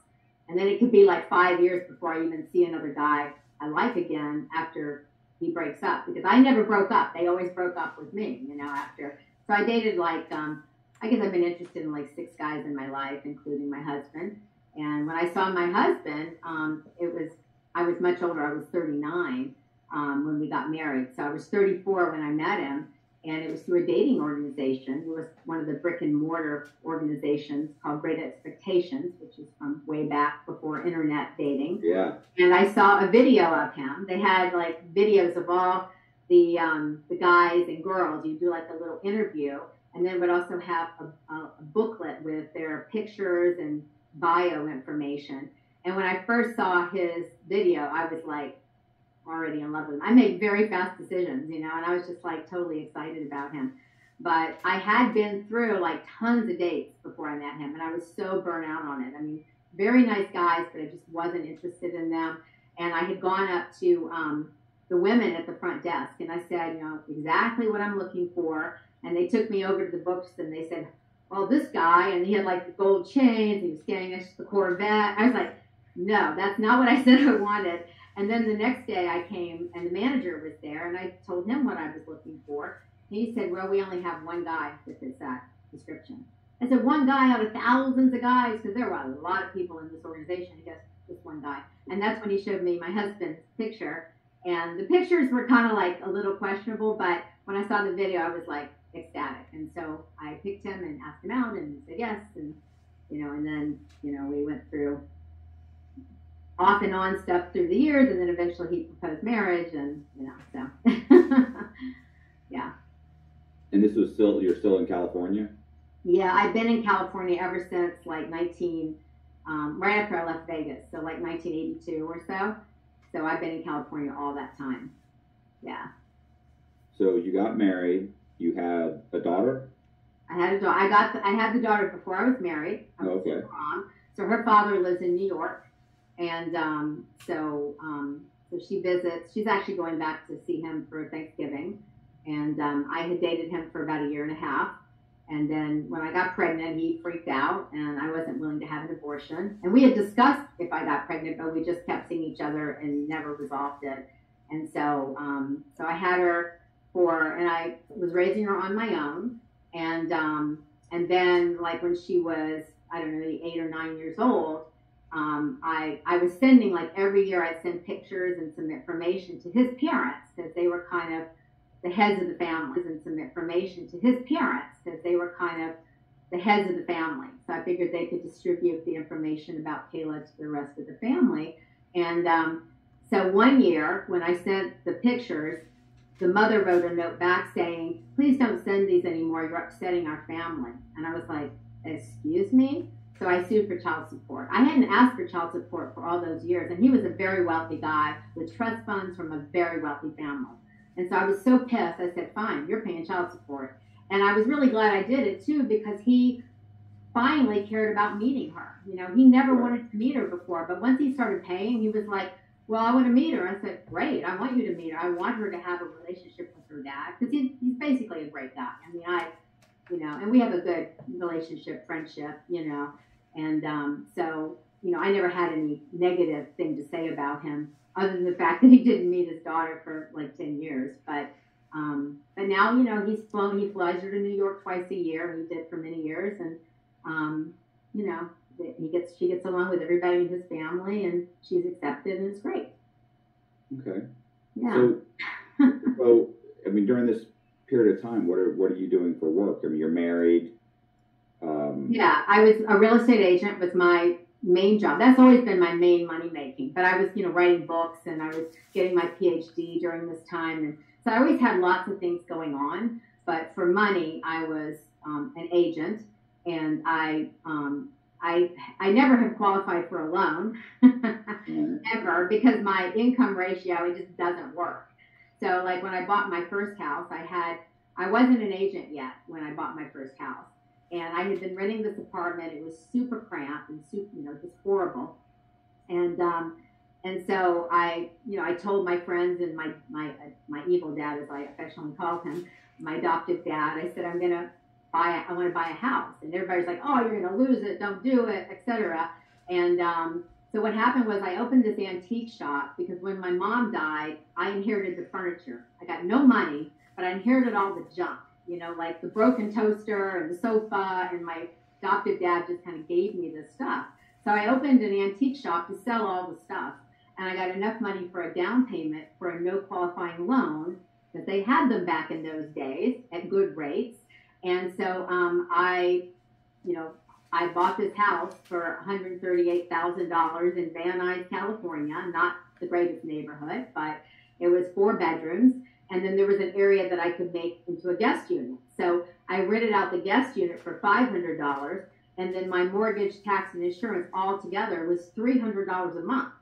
And then it could be like 5 years before I even see another guy I like again after he breaks up, because I never broke up. They always broke up with me, after. So I dated like, I guess I've been interested in like 6 guys in my life, including my husband. And when I saw my husband, I was much older. I was 39 when we got married. So I was 34 when I met him, and it was through a dating organization. It was one of the brick and mortar organizations called Great Expectations, which is from way back before internet dating. Yeah. And I saw a video of him. They had like videos of all the guys and girls. You do like a little interview, and then would also have a booklet with their pictures and bio information. And when I first saw his video, I was like already in love with him. I made very fast decisions, and I was just like totally excited about him. But I had been through like tons of dates before I met him, and I was so burnt out on it. I mean, very nice guys, but I just wasn't interested in them. And I had gone up to the women at the front desk, and I said, exactly what I'm looking for. And they took me over to the books, and they said, well, this guy, and he had like the gold chains, he was getting us the Corvette. I was like, no, that's not what I said I wanted. And then the next day I came and the manager was there, and I told him what I was looking for. And he said, well, we only have one guy that fits that description. I said, one guy out of thousands of guys, because there were a lot of people in this organization. He goes, just one guy. And that's when he showed me my husband's picture. And the pictures were kind of like a little questionable, but when I saw the video, I was like ecstatic. And so I picked him and asked him out, and he said yes. And, we went through off and on stuff through the years, and then eventually he proposed marriage, and so yeah. And this was still, you're still in California? Yeah, I've been in California ever since like right after I left Vegas, so like 1982 or so. So I've been in California all that time. Yeah. So you got married. You have a daughter? I had a daughter. I had the daughter before I was married. Okay. So her father lives in New York. And so she visits. She's actually going back to see him for Thanksgiving. And I had dated him for about a year and a half. And then when I got pregnant, he freaked out, and I wasn't willing to have an abortion. And we had discussed if I got pregnant, but we just kept seeing each other and never resolved it. And so, so I had her and I was raising her on my own. And then like when she was, I don't know, 8 or 9 years old, I was sending, like every year I'd send pictures and some information to his parents, because they were kind of the heads of the family, So I figured they could distribute the information about Kayla to the rest of the family. And so one year when I sent the pictures, the mother wrote a note back saying, "Please don't send these anymore. You're upsetting our family." And I was like, "Excuse me?" So I sued for child support. I hadn't asked for child support for all those years, and he was a very wealthy guy with trust funds from a very wealthy family. And so I was so pissed. I said, "Fine, you're paying child support." And I was really glad I did it too, because he finally cared about meeting her. You know, he never wanted to meet her before, but once he started paying, he was like, "Well, I want to meet her." I said, "Great, I want you to meet her. I want her to have a relationship with her dad," because he's basically a great guy. I mean, you know, and we have a good relationship, friendship, you know. And so, you know, I never had any negative thing to say about him, other than the fact that he didn't meet his daughter for like 10 years. But now, you know, he flies her to New York twice a year, and he did for many years. And, you know, she gets along with everybody in his family, and she's accepted, and it's great. Okay. Yeah. So, well, I mean, during this period of time, what are you doing for work? I mean, you're married. Yeah, I was a real estate agent with my main job. That's always been my main money making. But I was, you know, writing books, and I was getting my PhD during this time. And so I always had lots of things going on. But for money, I was an agent, and I never have qualified for a loan ever, because my income ratio, it just doesn't work. So like when I bought my first house, I wasn't an agent yet when I bought my first house. And I had been renting this apartment. It was super cramped and super, you know, just horrible. And so I told my friends and my evil dad, as I affectionately called him, my adoptive dad. I said, I want to buy a house. And everybody's like, "Oh, you're going to lose it. Don't do it," etc. And so what happened was I opened this antique shop, because when my mom died, I inherited the furniture. I got no money, but I inherited all the junk. You know, like the broken toaster and the sofa, and my adoptive dad just kind of gave me this stuff. So I opened an antique shop to sell all the stuff, and I got enough money for a down payment for a no qualifying loan, because they had them back in those days at good rates. And so I bought this house for $138,000 in Van Nuys, California, not the greatest neighborhood, but it was 4 bedrooms. And then there was an area that I could make into a guest unit. So I rented out the guest unit for $500. And then my mortgage, tax, and insurance all together was $300 a month.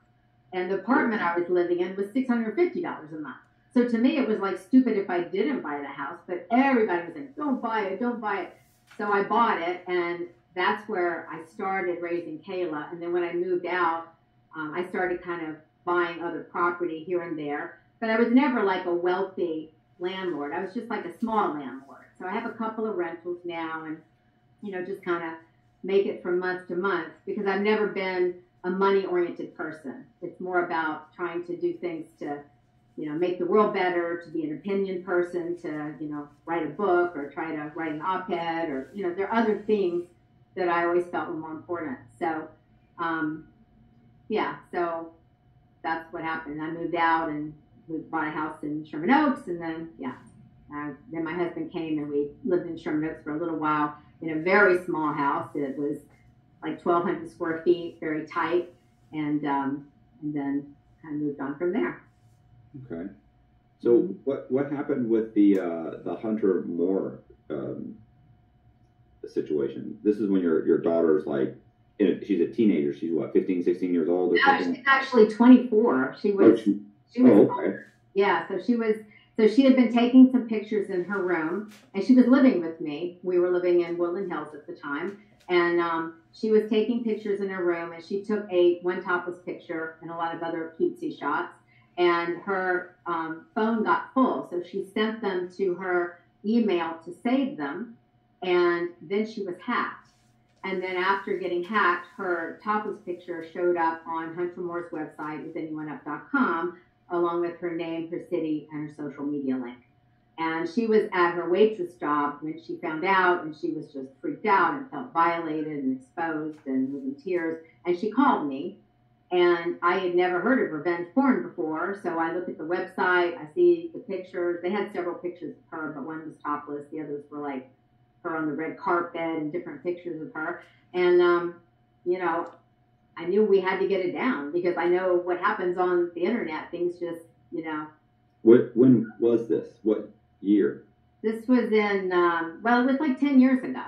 And the apartment I was living in was $650 a month. So to me, it was like stupid if I didn't buy the house. But everybody was like, "Don't buy it, don't buy it." So I bought it. And that's where I started raising Kayla. And then when I moved out, I started kind of buying other property here and there. But I was never like a wealthy landlord. I was just like a small landlord. So I have a couple of rentals now, and, you know, just kind of make it from month to month, because I've never been a money-oriented person. It's more about trying to do things to, you know, make the world better, to be an opinion person, to, you know, write a book or try to write an op-ed, or, you know, there are other things that I always felt were more important. So, yeah, so that's what happened. I moved out, and we bought a house in Sherman Oaks, and then, yeah, then my husband came, and we lived in Sherman Oaks for a little while in a very small house. It was like 1,200 square feet, very tight, and then kind of moved on from there. Okay. So what happened with the Hunter Moore situation? This is when your daughter's like, she's a teenager. She's what, 15, 16 years old? Or no, something? She's actually 24. She was... She was older. Yeah, so she had been taking some pictures in her room, and she was living with me. We were living in Woodland Hills at the time, and she was taking pictures in her room, and she took one topless picture and a lot of other cutesy shots, and her phone got full, so she sent them to her email to save them, and then she was hacked. And then after getting hacked, her topless picture showed up on Hunter Moore's website, isanyoneup.com, along with her name, her city, and her social media link. And she was at her waitress job when she found out, and she was just freaked out and felt violated and exposed and was in tears. And she called me, and I had never heard of revenge porn before, so I look at the website, I see the pictures. They had several pictures of her, but one was topless, the others were like her on the red carpet and different pictures of her. And, you know, I knew we had to get it down because I know what happens on the internet. Things just, you know. When was this? What year? This was in, well, it was like 10 years ago.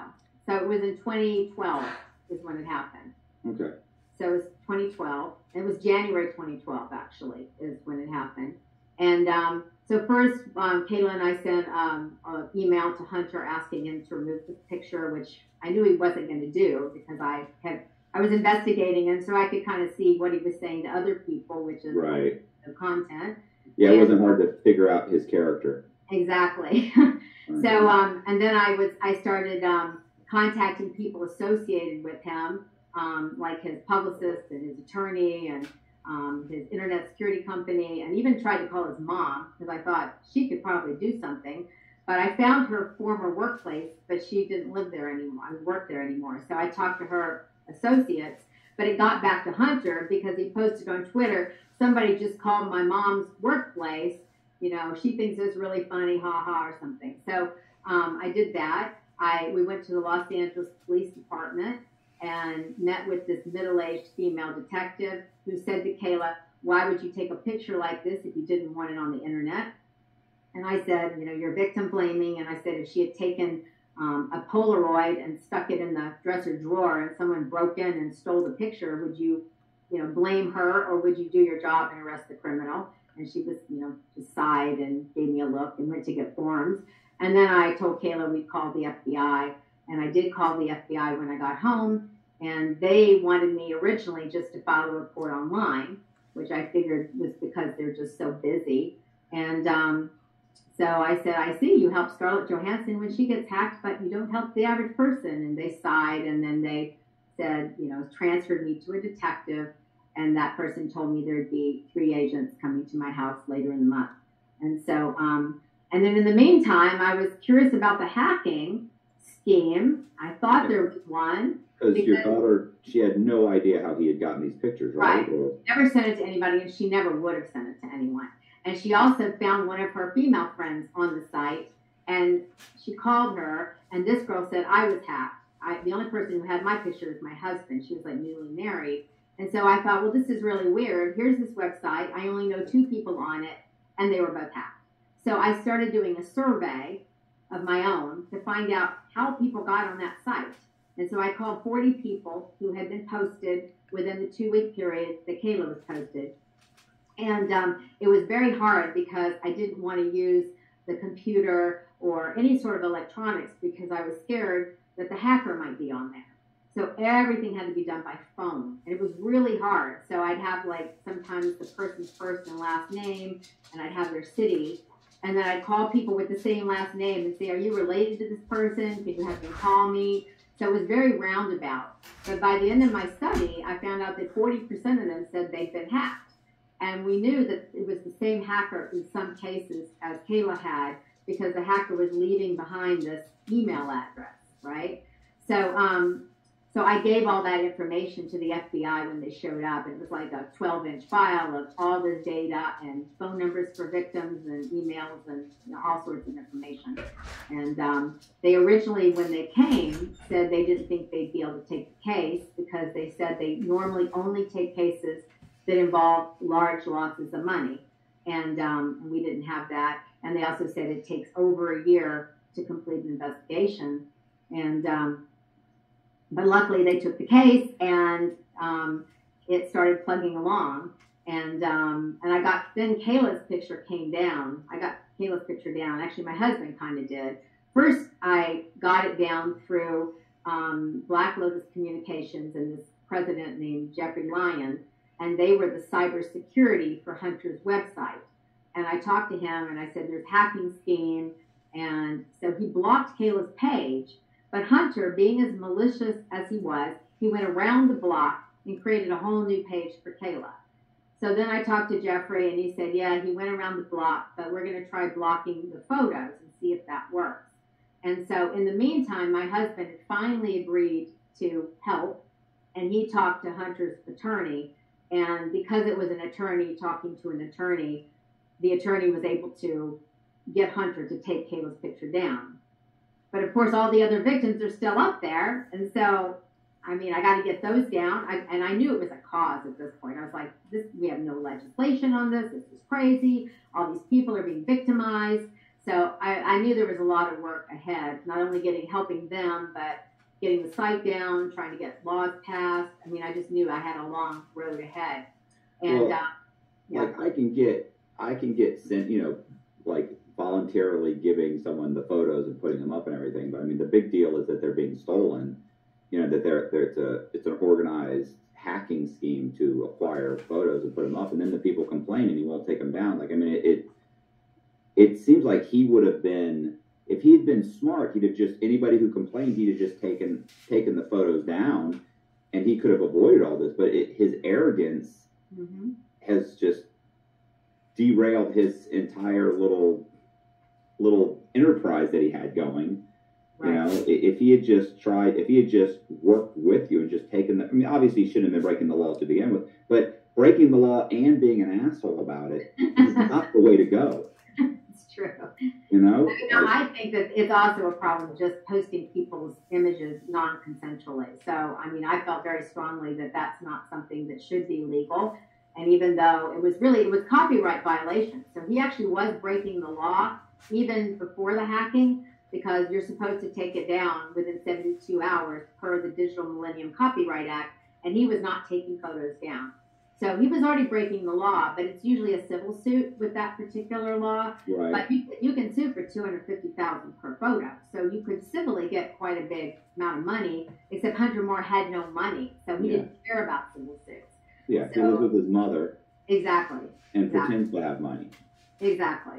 So it was in 2012 is when it happened. Okay. So it was 2012. It was January 2012, actually, is when it happened. And, so first, Kayla and I sent an email to Hunter asking him to remove the picture, which I knew he wasn't going to do because I was investigating him, so I could kind of see what he was saying to other people, which is right. The content. Yeah, it wasn't hard to figure out his character. Exactly. So, and then I started contacting people associated with him, like his publicist and his attorney and. His internet security company, and even tried to call his mom because I thought she could probably do something. But I found her former workplace, but she didn't live there anymore. I worked there anymore. So I talked to her associates, but it got back to Hunter because he posted on Twitter, somebody just called my mom's workplace. You know, she thinks it's really funny, ha-ha, or something. So I did that. We went to the Los Angeles Police Department and met with this middle-aged female detective who said to Kayla, why would you take a picture like this if you didn't want it on the internet? And I said, you know, you're victim blaming. And I said, if she had taken a Polaroid and stuck it in the dresser drawer and someone broke in and stole the picture, would you, you know, blame her or would you do your job and arrest the criminal? And she was, you know, just sighed and gave me a look and went to get forms. And then I told Kayla we'd call the FBI. And I did call the FBI when I got home, and they wanted me originally just to file a report online, which I figured was because they're just so busy. And so I said, I see you help Scarlett Johansson when she gets hacked, but you don't help the average person. And they sighed, and then they said, you know, transferred me to a detective, and that person told me there'd be 3 agents coming to my house later in the month. And so, and then in the meantime, I was curious about the hacking scheme. I thought there was one. Because your daughter, she had no idea how he had gotten these pictures, right? Or, never sent it to anybody, and she never would have sent it to anyone. And she also found one of her female friends on the site, and she called her, and this girl said, I was hacked. The only person who had my picture is my husband. She was, like, newly married. And so I thought, well, this is really weird. Here's this website. I only know 2 people on it, and they were both hacked. So I started doing a survey of my own to find out how people got on that site. And so I called 40 people who had been posted within the 2-week period that Kayla was posted. And it was very hard because I didn't want to use the computer or any sort of electronics because I was scared that the hacker might be on there. So everything had to be done by phone. And it was really hard. So I'd have like sometimes the person's first and last name, and I'd have their city. And then I'd call people with the same last name and say, are you related to this person? Can you have them call me? So it was very roundabout. But by the end of my study, I found out that 40% of them said they'd been hacked. And we knew that it was the same hacker in some cases as Kayla had because the hacker was leaving behind this email address, right? So so I gave all that information to the FBI when they showed up. It was like a 12-inch file of all this data and phone numbers for victims and emails and, you know, all sorts of information. And they originally, when they came, said they didn't think they'd be able to take the case because they said they normally only take cases that involve large losses of money. And we didn't have that. And they also said it takes over a year to complete an investigation. And but luckily, they took the case, and it started plugging along. And I got then Kayla's picture came down. I got Kayla's picture down. Actually, my husband kind of did. First, I got it down through Black Lotus Communications and this president named Jeffrey Lyon, and they were the cybersecurity for Hunter's website. And I talked to him, and I said, "There's a hacking scheme," and so he blocked Kayla's page. But Hunter, being as malicious as he was, he went around the block and created a whole new page for Kayla. So then I talked to Jeffrey, and he said, yeah, he went around the block, but we're going to try blocking the photos and see if that works. And so in the meantime, my husband finally agreed to help, and he talked to Hunter's attorney. And because it was an attorney talking to an attorney, the attorney was able to get Hunter to take Kayla's picture down. But of course, all the other victims are still up there. And so, I mean, I got to get those down. And I knew it was a cause at this point. I was like, this, we have no legislation on this. This is crazy. All these people are being victimized. So I knew there was a lot of work ahead, not only helping them, but getting the site down, trying to get laws passed. I mean, I just knew I had a long road ahead. And well, like I can get sent, you know, like voluntarily giving someone the photos and putting them up and everything. But I mean, the big deal is that they're being stolen. You know, that it's an organized hacking scheme to acquire photos and put them up, and then the people complain and he won't take them down. Like, I mean, it seems like he would have been, if he had been smart, he'd have just, anybody who complained, he'd have just taken the photos down, and he could have avoided all this. But his arrogance has just derailed his entire little enterprise that he had going. Right. You know, if he had just worked with you and just taken the, I mean, obviously he shouldn't have been breaking the law to begin with, but breaking the law and being an asshole about it is not the way to go. True. You know, I think that it's also a problem just posting people's images non-consensually. So, I mean, I felt very strongly that that's not something that should be legal. And even though it was copyright violation. So he actually was breaking the law even before the hacking, because you're supposed to take it down within 72 hours per the Digital Millennium Copyright Act. And he was not taking photos down. So he was already breaking the law, but it's usually a civil suit with that particular law. Right. But you can sue for $250,000 per photo. So you could civilly get quite a big amount of money, except Hunter Moore had no money. So he didn't care about civil suits. Yeah, so, he lives with his mother. Exactly. And pretends to have money. Exactly.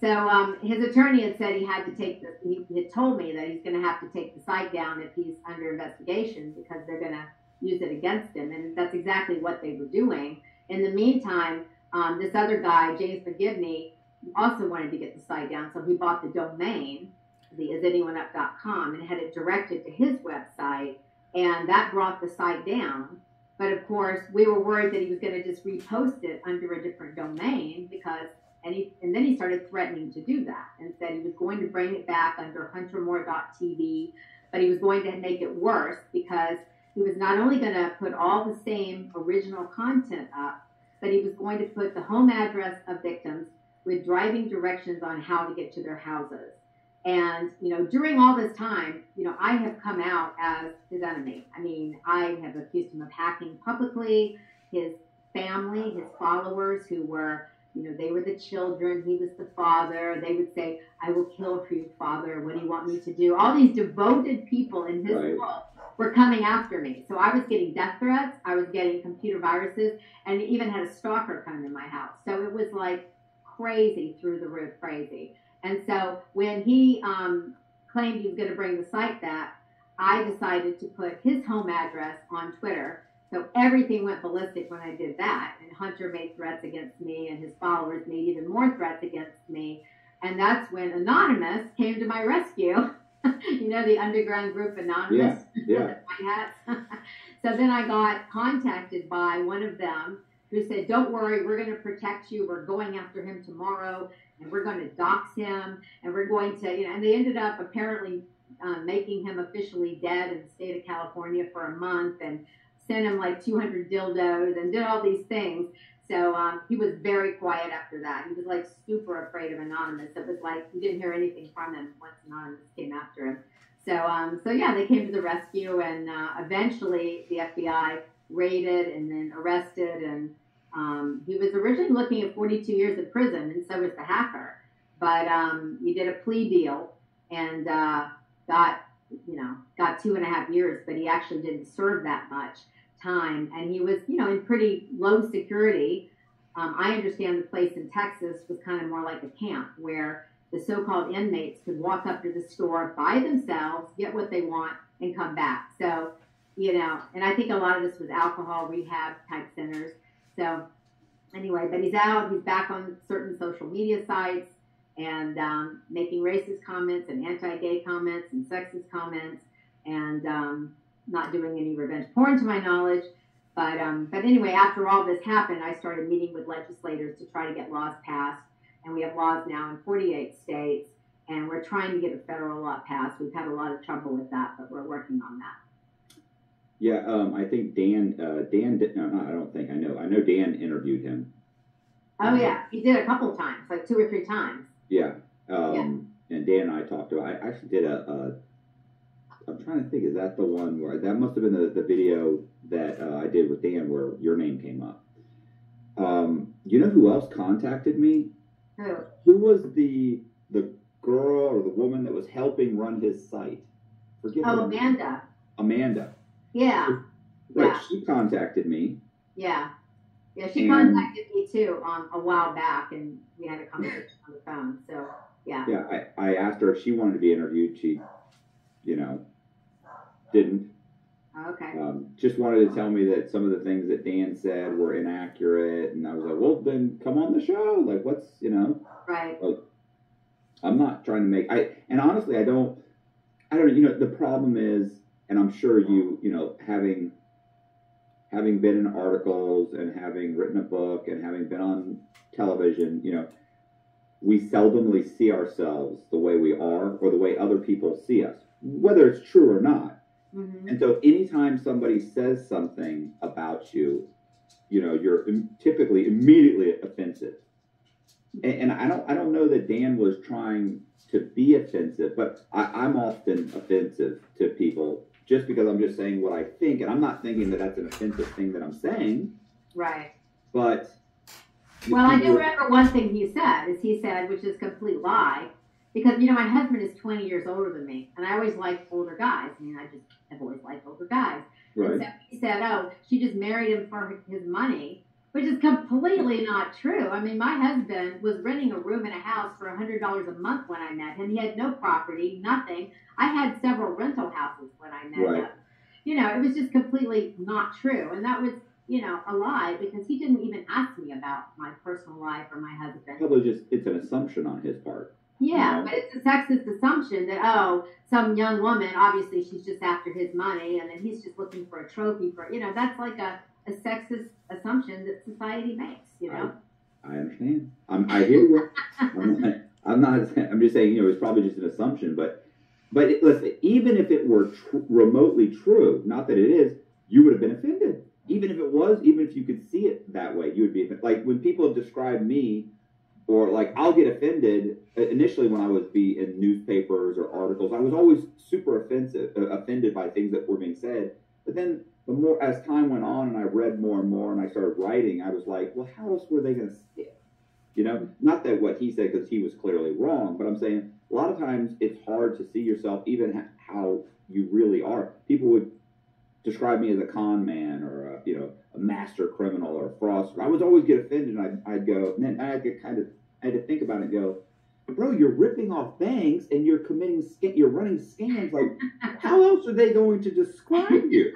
So his attorney had said he had to take the, he had told me that he's going to have to take the site down if he's under investigation, because they're going to use it against him, and that's exactly what they were doing. In the meantime, this other guy, James McGivney, also wanted to get the site down, so he bought the domain, the isanyoneup.com, and had it directed to his website, and that brought the site down. But of course, we were worried that he was going to just repost it under a different domain, because, and then he started threatening to do that, and said he was going to bring it back under huntermoore.tv, but he was going to make it worse, because he was not only going to put all the same original content up, but he was going to put the home address of victims with driving directions on how to get to their houses. And, you know, during all this time, you know, I have come out as his enemy. I mean, I have accused him of hacking publicly, his family, his followers who were, you know, they were the children, he was the father. They would say, I will kill for you, father. What do you want me to do? All these devoted people in his book were coming after me. So I was getting death threats, I was getting computer viruses, and even had a stalker come to my house. So it was like crazy, through the roof crazy. And so when he claimed he was going to bring the site back, I decided to put his home address on Twitter. So everything went ballistic when I did that. And Hunter made threats against me, and his followers made even more threats against me. And that's when Anonymous came to my rescue. You know, the underground group Anonymous? Yeah. So then I got contacted by one of them who said, don't worry, we're going to protect you. We're going after him tomorrow, and we're going to dox him, and we're going to, you know, and they ended up apparently making him officially dead in the state of California for a month, and sent him like 200 dildos and did all these things. So he was very quiet after that. He was like super afraid of Anonymous. It was like you didn't hear anything from him once Anonymous came after him. So, so yeah, they came to the rescue, and eventually the FBI raided and then arrested. And he was originally looking at 42 years in prison, and so was the hacker. But he did a plea deal and got 2.5 years, but he actually didn't serve that much time, and he was, you know, in pretty low security. I understand the place in Texas was kind of more like a camp, where the so-called inmates could walk up to the store by themselves, get what they want, and come back. So, you know, and I think a lot of this was alcohol rehab type centers. So anyway, but he's out, he's back on certain social media sites and making racist comments and anti-gay comments and sexist comments, and not doing any revenge porn to my knowledge. But anyway, after all this happened, I started meeting with legislators to try to get laws passed. And we have laws now in 48 states, and we're trying to get a federal law passed. We've had a lot of trouble with that, but we're working on that. Yeah, I think I know Dan interviewed him. Oh, yeah, he did a couple of times, like 2 or 3 times. Yeah, and Dan and I talked to him. I actually did I'm trying to think, is that the one where, that must have been the video that I did with Dan where your name came up. You know who else contacted me? Who was the girl or the woman that was helping run his site? Amanda. Amanda. Yeah. Like, she contacted me. Yeah. Yeah, she contacted me too a while back, and we had a conversation on the phone. So, yeah. Yeah, I asked her if she wanted to be interviewed. She, you know, didn't. Okay. Just wanted to tell me that some of the things that Dan said were inaccurate, and I was like, well, then come on the show. Like, what's, you know? Right. Like, I'm not trying to make, and honestly, I don't, you know, the problem is, and I'm sure you know, having been in articles and having written a book and having been on television, you know, we seldomly see ourselves the way we are or the way other people see us, whether it's true or not. Mm-hmm. And so anytime somebody says something about you, you know, you're typically immediately offensive. And I don't know that Dan was trying to be offensive, but I'm often offensive to people just because I'm just saying what I think. And I'm not thinking that that's an offensive thing that I'm saying. Right. But. Well, I do remember one thing he said, which is a complete lie. Because, you know, my husband is 20 years older than me, and I always liked older guys. I mean, I've always liked older guys. Right. And so he said, oh, she just married him for his money, which is completely not true. I mean, my husband was renting a room in a house for $100 a month when I met him. He had no property, nothing. I had several rental houses when I met him. You know, it was just completely not true. And that was, you know, a lie, because he didn't even ask me about my personal life or my husband. Probably just, it's an assumption on his part. Yeah, but it's a sexist assumption that, oh, some young woman, obviously she's just after his money, and then he's just looking for a trophy for, you know, that's like a sexist assumption that society makes, you know? I understand. I hear you. I'm just saying, you know, it's probably just an assumption, but listen, even if it were remotely true, not that it is, you would have been offended. Even if it was, even if you could see it that way, you would be offended. Like, when people describe me, or like, I'll get offended. Initially, when I was in newspapers or articles, I was always super offended by things that were being said. But then, the more as time went on, and I read more and more, and I started writing, I was like, well, how else were they going to stick? You know, not that what he said, because he was clearly wrong, but I'm saying a lot of times it's hard to see yourself, even how you really are. People would describe me as a con man, or a, you know, a master criminal, or a fraudster. I would always get offended, and I'd go, and then I had to think about it and go, bro, you're ripping off banks, and you're committing, you're running scams. Like, how else are they going to describe you?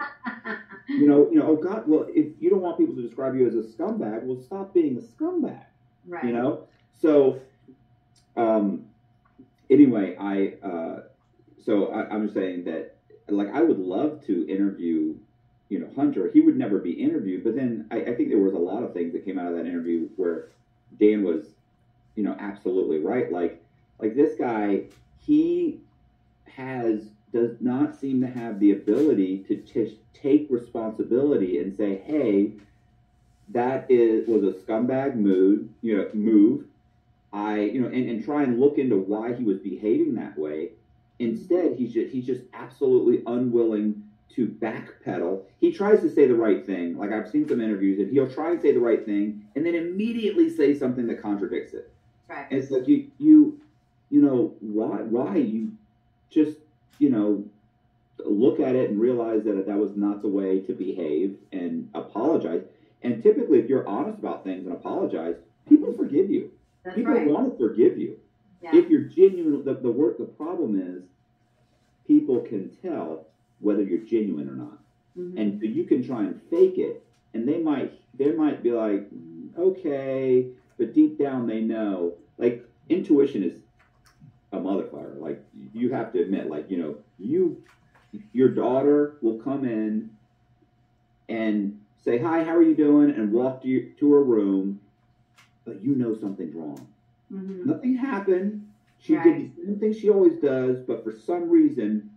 You know, oh God, well, if you don't want people to describe you as a scumbag, well, stop being a scumbag. Right. You know? So, anyway, I'm just saying that, like, I would love to interview, you know, Hunter. He would never be interviewed. But then I think there was a lot of things that came out of that interview where Dan was, you know, absolutely right. Like this guy, he does not seem to have the ability to take responsibility and say, hey, that was a scumbag move. And try and look into why he was behaving that way. Instead, he's just absolutely unwilling to backpedal. He tries to say the right thing. Like, I've seen some interviews, and he'll try and say the right thing, and then immediately say something that contradicts it. Right. And it's like, you know, why you just, you know, look at it and realize that that was not the way to behave and apologize. And typically, if you're honest about things and apologize, people forgive you. That's right. People want to forgive you. Yeah. If you're genuine, the problem is people can tell whether you're genuine or not. Mm-hmm. And so you can try and fake it, and they might be like, okay, but deep down they know. Like, intuition is a motherfucker. Like, you have to admit, like, you know, your daughter will come in and say, hi, how are you doing? And walk to her room, but you know something's wrong. Mm-hmm. Nothing happened. She did the same thing she always does, but for some reason,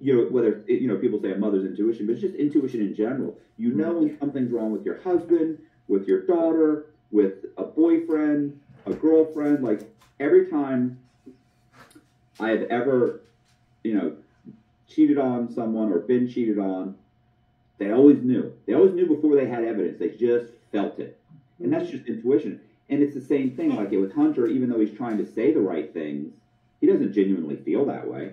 you know, whether, you know, people say a mother's intuition, but it's just intuition in general. You know when something's wrong with your husband, with your daughter, with a boyfriend, a girlfriend. Like, every time I have ever, you know, cheated on someone or been cheated on, they always knew. They always knew before they had evidence. They just felt it. And that's just intuition. And it's the same thing. Like, with Hunter, even though he's trying to say the right things, he doesn't genuinely feel that way.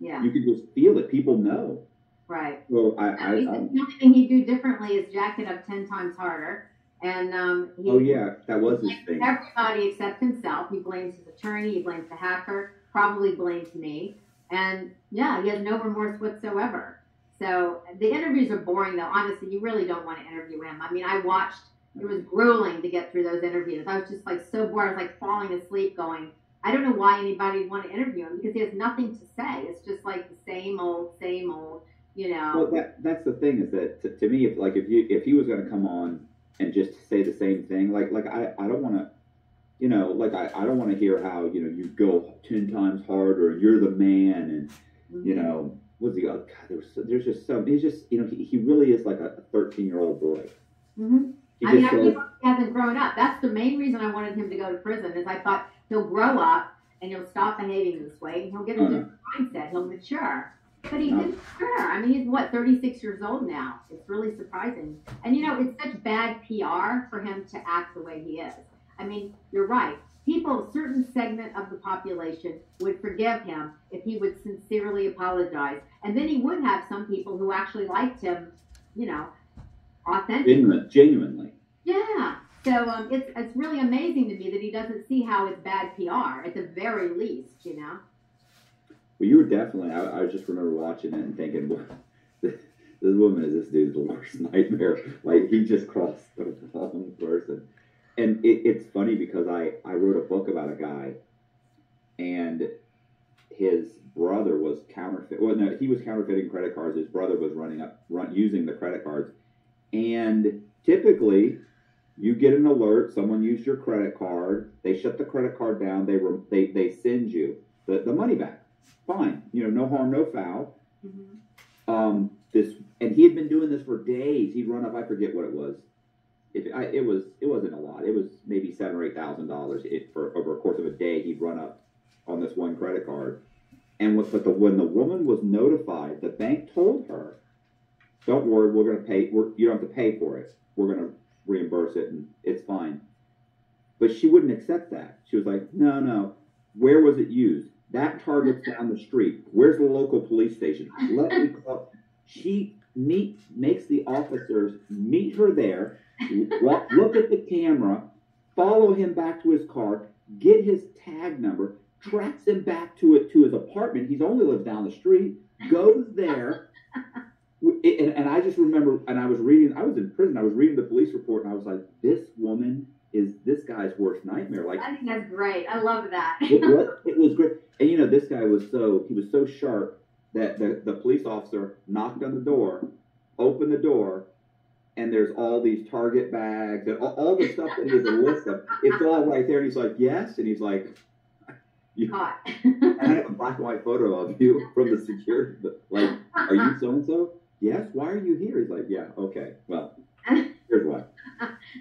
Yeah. You can just feel it. People know. Right. Well, the only thing he'd do differently is jack it up 10 times harder. And that was his thing. Everybody except himself. He blames his attorney. He blames the hacker. Probably blames me. And yeah, he has no remorse whatsoever. So the interviews are boring, though. Honestly, you really don't want to interview him. I mean, I watched. It was grueling to get through those interviews. I was just like so bored. I was like falling asleep going, I don't know why anybody would want to interview him, because he has nothing to say. It's just like the same old, you know. Well, that's the thing, is that to me, if he was going to come on and just say the same thing, like I don't want to, you know, I don't want to hear how, you know, you go 10 times harder and you're the man, and you know, what's the other? God, there's just some. He's just, you know, he really is like a 13-year-old boy. Mm-hmm. I mean, I think he hasn't grown up. That's the main reason I wanted him to go to prison, is I thought he'll grow up and he'll stop behaving this way and he'll get a different mindset. He'll mature. But he didn't mature. I mean, he's, what, 36 years old now. It's really surprising. And, you know, it's such bad PR for him to act the way he is. I mean, you're right. People, a certain segment of the population would forgive him if he would sincerely apologize. And then he would have some people who actually liked him, you know, authentically. Genuinely. Yeah. So it's really amazing to me that he doesn't see how it's bad PR, at the very least, you know. Well, you were definitely, I just remember watching it and thinking, well, this woman is this dude's worst nightmare. Like, he just crossed the wrong person. And it's funny because I wrote a book about a guy, and his brother was counterfeit. Well, no, he was counterfeiting credit cards. His brother was using the credit cards. And typically, you get an alert, someone used your credit card, they shut the credit card down, they send you the money back. Fine. You know, no harm, no foul. Mm-hmm. And he had been doing this for days. He'd run up, I forget what it was. It wasn't a lot. It was maybe $7,000 or $8,000. For over a course of a day, he'd run up on this one credit card. And when the woman was notified, the bank told her, don't worry, we're going to pay. You don't have to pay for it. We're going to reimburse it, and it's fine. But she wouldn't accept that. She was like, no. Where was it used? That Target's down the street. Where's the local police station? Let me call. She makes the officers meet her there, look at the camera, follow him back to his car, get his tag number, tracks him back to his apartment. He's only lived down the street, goes there. And I just remember, and I was in prison, I was reading the police report, and I was like, this woman is this guy's worst nightmare. Like, I think that's great. I love that. It was great. And, you know, this guy was so sharp that the police officer knocked on the door, opened the door, and there's all these Target bags and all the stuff that he's a list of. It's all right there. And he's like, yes. And he's like, hot. And I have a black and white photo of you from the security. Like, are you so-and-so? Yes, why are you here? He's like, yeah, okay, well, here's why.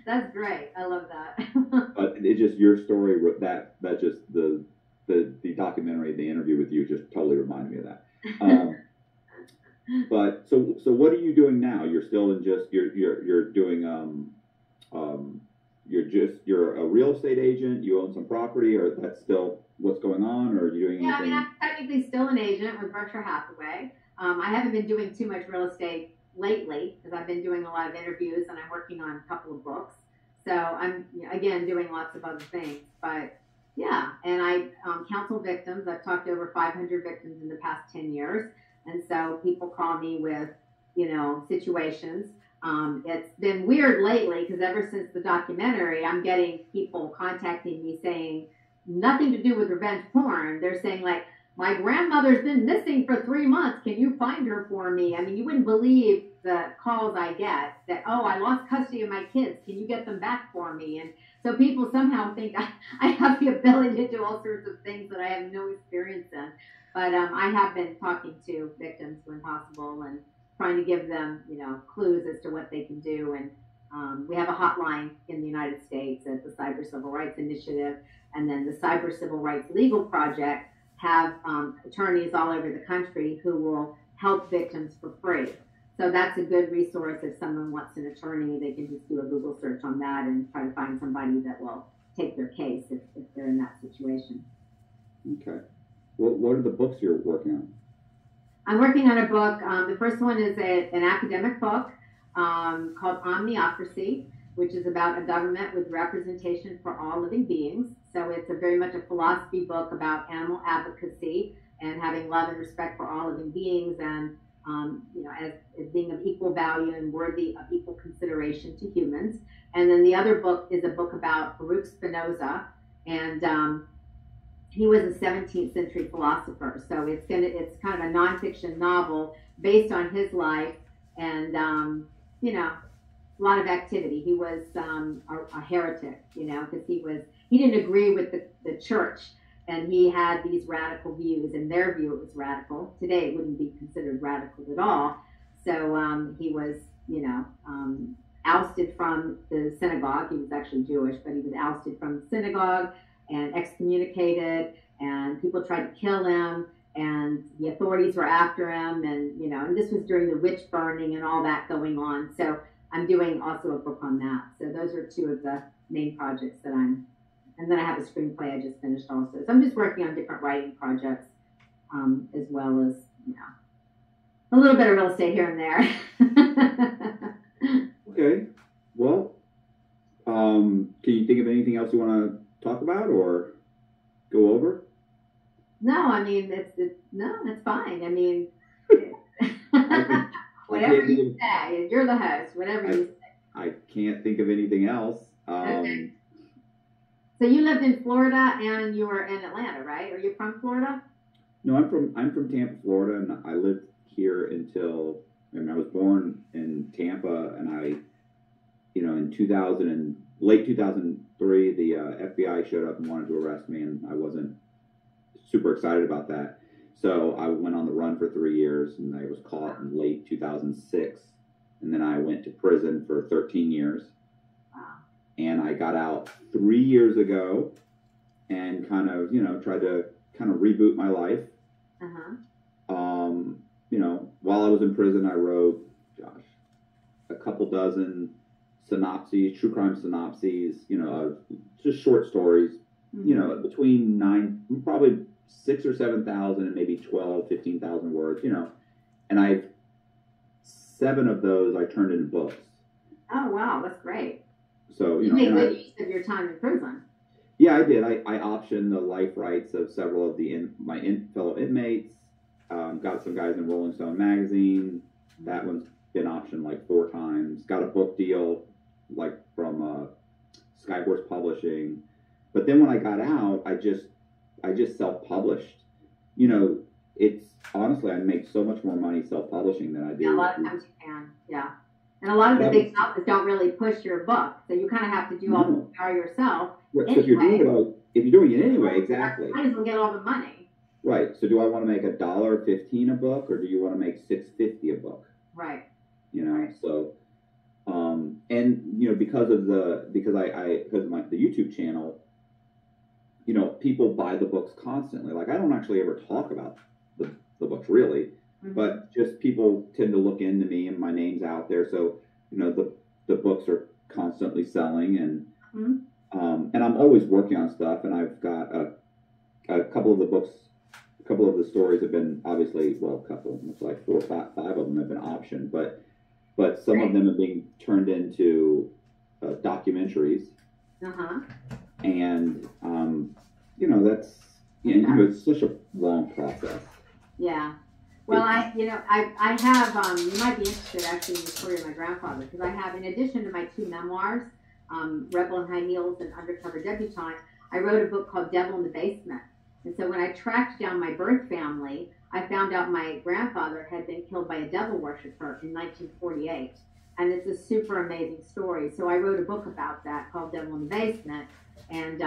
That's great. I love that. But it's just your story, that just, the documentary, the interview with you just totally reminded me of that. But, so what are you doing now? You're still in just, you're doing, you're a real estate agent, you own some property, or that's still what's going on, or are you doing anything? Yeah, I mean, I'm technically still an agent with Berkshire Hathaway. I haven't been doing too much real estate lately because I've been doing a lot of interviews and I'm working on a couple of books. So I'm, again, doing lots of other things. But Yeah, and I counsel victims. I've talked to over 500 victims in the past 10 years. And so people call me with, you know, situations. It's been weird lately because ever since the documentary, I'm getting people contacting me saying nothing to do with revenge porn. They're saying, like, my grandmother's been missing for 3 months. Can you find her for me? I mean, you wouldn't believe the calls I get that, oh, I lost custody of my kids. Can you get them back for me? And so people somehow think I have the ability to do all sorts of things that I have no experience in. But I have been talking to victims when possible and trying to give them, you know, clues as to what they can do. And we have a hotline in the United States at the Cyber Civil Rights Initiative, and then the Cyber Civil Rights Legal Project have attorneys all over the country who will help victims for free. So that's a good resource. If someone wants an attorney, they can just do a Google search on that and try to find somebody that will take their case if they're in that situation. Okay. What are the books you're working on? I'm working on a book. The first one is an academic book called Omniocracy, which is about a government with representation for all living beings. So it's a very much a philosophy book about animal advocacy and having love and respect for all living beings, and you know, as being of equal value and worthy of equal consideration to humans. And then the other book is a book about Baruch Spinoza, and he was a 17th century philosopher. So it's kind of a nonfiction novel based on his life, and you know, a lot of activity. He was a heretic, you know, because he didn't agree with the church. And he had these radical views. In their view, it was radical. Today, it wouldn't be considered radical at all. So he was, you know, ousted from the synagogue. He was actually Jewish, but he was ousted from the synagogue and excommunicated. And people tried to kill him. And the authorities were after him. And, you know, and this was during the witch burning and all that going on. So I'm doing also a book on that. So those are two of the main projects that I'm. And then I have a screenplay I just finished also. So I'm just working on different writing projects as well as, you know, a little bit of real estate here and there. Okay. Well, can you think of anything else you want to talk about or go over? No, I mean, that's fine. I mean, whatever you say, you're the host, whatever you say. I can't think of anything else. Okay. So you lived in Florida and you were in Atlanta, right? Are you from Florida? No, I'm from Tampa, Florida, and I lived here until I was born in Tampa, and I, you know, in late 2003, the FBI showed up and wanted to arrest me, and I wasn't super excited about that. So I went on the run for 3 years, and I was caught in late 2006, and then I went to prison for 13 years. And I got out 3 years ago and kind of, you know, tried to kind of reboot my life. Uh-huh. You know, while I was in prison, I wrote, gosh, a couple dozen synopses, true crime synopses, you know, just short stories, mm-hmm. you know, between probably 6,000 or 7,000 and maybe 12,000, 15,000 words, you know. And seven of those I turned into books. Oh, wow. That's great. So, you know, made good use of your time in prison. Yeah, I did. I optioned the life rights of several of my fellow inmates. Got some guys in Rolling Stone magazine. That one's been optioned like 4 times. Got a book deal like from Skyhorse Publishing. But then when I got out, I just self-published. You know, it's honestly, I make so much more money self-publishing than I do. Yeah, a lot of times you can. Yeah. And a lot of the big houses don't really push your book, so you kind of have to do all the PR yourself. Right. Anyway. So if you're doing it anyway, exactly. You might as well get all the money. Right. So do I want to make $1.15 a book, or do you want to make $6.50 a book? Right. You know. Right. So, and you know, because of the YouTube channel, you know, people buy the books constantly. Like I don't actually ever talk about the books really. Mm-hmm. But just people tend to look into me and my name's out there. So, you know, the books are constantly selling and, mm-hmm. And I'm always working on stuff. And I've got a couple of the books, a couple of the stories have been obviously, well, a couple of them, it's like 4 or 5 of them have been optioned, but some of them are being turned into documentaries. Uh-huh. And, you know, that's, you know, it's such a long process. Yeah. Well, I have, you might be interested actually in the story of my grandfather, because I have, in addition to my two memoirs, Rebel in High Heels and Undercover Debutante, I wrote a book called Devil in the Basement. And so when I tracked down my birth family, I found out my grandfather had been killed by a devil worshiper in 1948. And it's a super amazing story. So I wrote a book about that called Devil in the Basement. And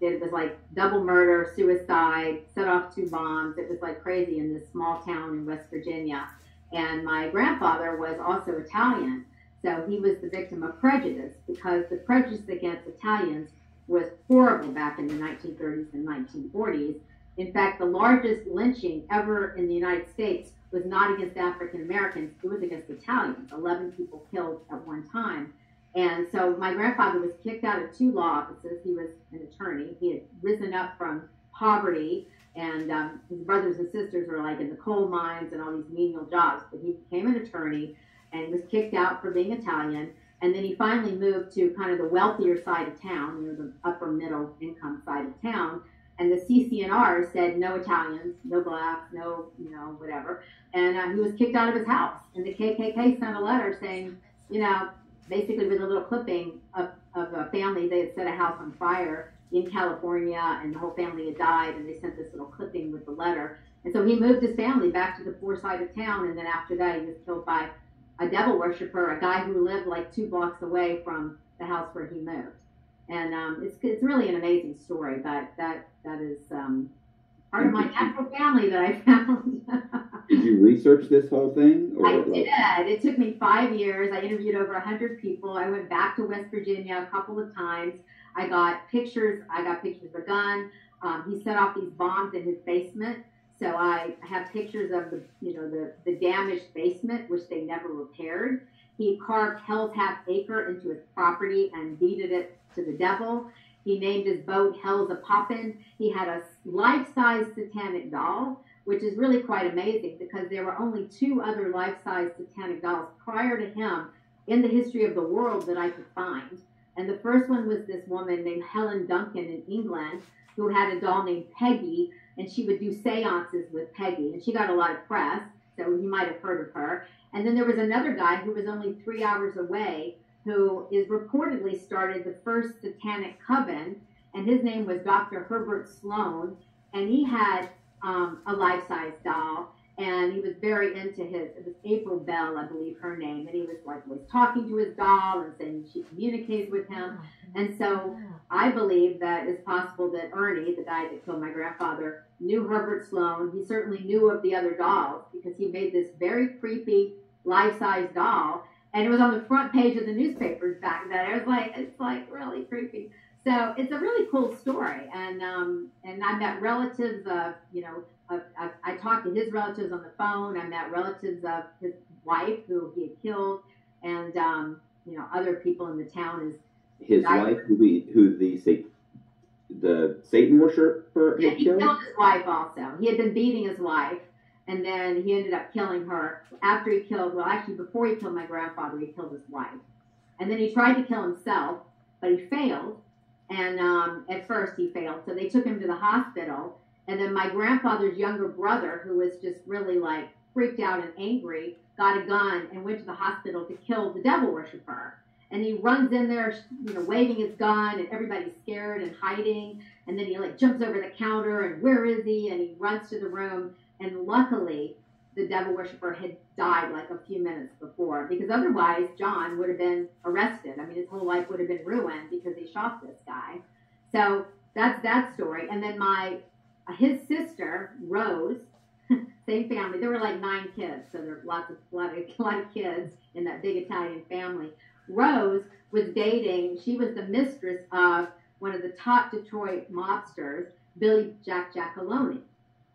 it was like double murder, suicide, set off 2 bombs. It was like crazy in this small town in West Virginia. And my grandfather was also Italian. So he was the victim of prejudice, because the prejudice against Italians was horrible back in the 1930s and 1940s. In fact, the largest lynching ever in the United States was not against African Americans, it was against Italians. 11 people killed at one time. And so my grandfather was kicked out of 2 law offices. He was an attorney. He had risen up from poverty, and his brothers and sisters were like in the coal mines and all these menial jobs. But he became an attorney and was kicked out for being Italian. And then he finally moved to kind of the wealthier side of town, you know, the upper middle income side of town. And the CCNR said no Italians, no blacks, no, you know, whatever. And he was kicked out of his house. And the KKK sent a letter saying, you know, basically with a little clipping of a family, they had set a house on fire in California, and the whole family had died. And they sent this little clipping with the letter. And so he moved his family back to the poor side of town. And then after that, he was killed by a devil worshiper, a guy who lived like 2 blocks away from the house where he moved. And it's really an amazing story, but that is part of my natural family that I found. Did you research this whole thing? Or I did. It took me 5 years. I interviewed over 100 people. I went back to West Virginia a couple of times. I got pictures. I got pictures of a gun. He set off these bombs in his basement. So I have pictures of the damaged basement, which they never repaired. He carved Hell's Half Acre into his property and deeded it to the devil. He named his boat Hell's a Poppin'. He had a life-size satanic doll, which is really quite amazing, because there were only 2 other life-size satanic dolls prior to him in the history of the world that I could find. And the first one was this woman named Helen Duncan in England, who had a doll named Peggy, and she would do seances with Peggy, and she got a lot of press, so you might have heard of her. And then there was another guy who was only 3 hours away, who is reportedly started the first satanic coven, and his name was Dr. Herbert Sloan, and he had a life-size doll, and he was very into his, it was April Bell, I believe her name, and he was like was talking to his doll and saying she communicates with him. And so I believe that it's possible that Ernie, the guy that killed my grandfather, knew Herbert Sloan. He certainly knew of the other dolls, because he made this very creepy life-size doll, and it was on the front page of the newspapers back then. It was like, it's like really creepy. So it's a really cool story. And I met relatives of, you know, I talked to his relatives on the phone. I met relatives of his wife who he had killed, and, you know, other people in the town. His wife, who the Satan worshiper had killed? He killed his wife also. He had been beating his wife. And then he ended up killing her after he killed, well, actually before he killed my grandfather, he killed his wife. And then he tried to kill himself, but he failed. And at first he failed. So they took him to the hospital. And then my grandfather's younger brother, who was just really like freaked out and angry, got a gun and went to the hospital to kill the devil worshiper. And he runs in there, you know, waving his gun, and everybody's scared and hiding. And then he like jumps over the counter and where is he? And he runs to the room. And luckily, the devil worshiper had died like a few minutes before, because otherwise John would have been arrested. I mean, his whole life would have been ruined because he shot this guy. So that's that story. And then his sister, Rose, same family. There were like 9 kids, so there were a lot of kids in that big Italian family. Rose was dating. She was the mistress of one of the top Detroit mobsters, Billy Jack Giacalone.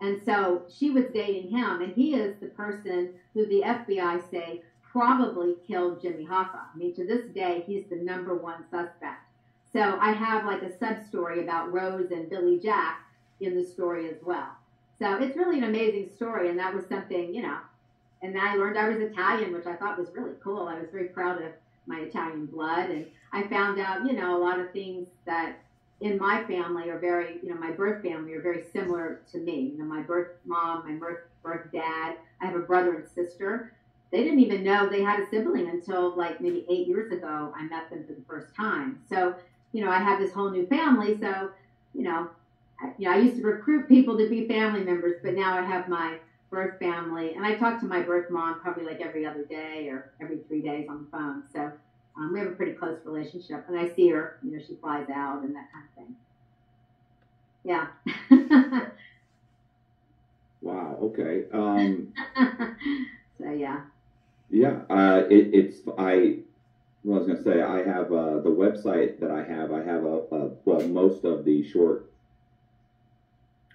And so she was dating him, and he is the person who the FBI say probably killed Jimmy Hoffa. I mean, to this day, he's the #1 suspect. So I have like a sub-story about Rose and Billy Jack in the story as well. So it's really an amazing story, and that was something, you know. And I learned I was Italian, which I thought was really cool. I was very proud of my Italian blood, and I found out, you know, a lot of things that in my family are very, you know, my birth family are very similar to me. You know, my birth mom, my birth dad, I have a brother and sister. They didn't even know they had a sibling until like maybe 8 years ago I met them for the first time. So, you know, I have this whole new family. So, you know, I used to recruit people to be family members, but now I have my birth family. And I talk to my birth mom probably like every other day or every 3 days on the phone. So we have a pretty close relationship. And I see her, you know, she flies out and that kind of thing. Yeah. Wow. Okay. So, yeah. Yeah. Well, I was going to say, I have the website that I have, well, most of the short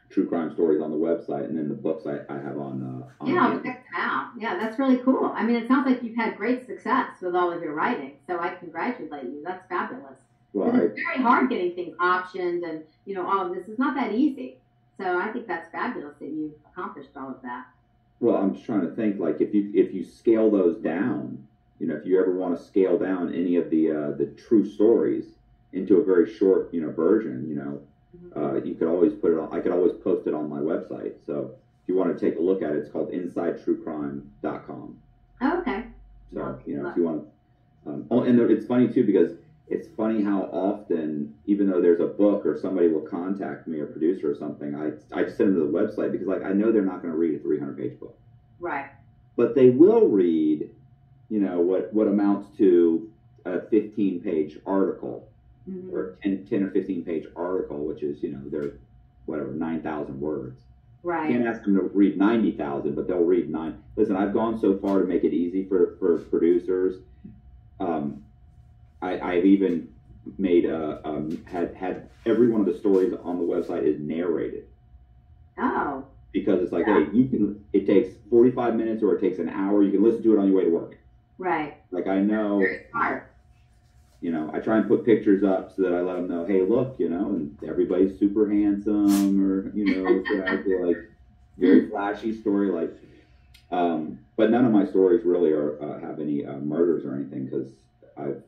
true crime stories on the website, and then the books I have on. Yeah, I'll check them out. Yeah, that's really cool. I mean, it sounds like you've had great success with all of your writing, so I congratulate you. That's fabulous. Well, it's very hard getting things optioned, and, you know, all of this is not that easy. So I think that's fabulous that you've accomplished all of that. Well, I'm just trying to think, like, if you scale those down, you know, if you ever want to scale down any of the true stories into a very short, you know, version, you know, you could always put it on, I could always post it on my website. So if you want to take a look at it, it's called InsideTrueCrime.com. Oh, okay. So, well, you know, if you want to, oh, and it's funny too, because it's funny how often, even though there's a book or somebody will contact me or producer or something, I just send them to the website because, like, I know they're not going to read a 300-page book. Right. But they will read, you know, what amounts to a 15-page article, mm-hmm. or 10 or 15-page article, which is, you know, they're, whatever, 9,000 words. Right. You can't ask them to read 90,000, but they'll read 9. Listen, I've gone so far to make it easy for producers. I've even made had every one of the stories on the website is narrated. Oh. Because it's like, yeah. Hey, you can. It takes 45 minutes or it takes an hour. You can listen to it on your way to work. Right. Like, I know. Very smart. You know, I try and put pictures up so that I let them know, hey, look, you know, and everybody's super handsome, or, you know, so I feel like very flashy story, like. But none of my stories really are have any murders or anything, because I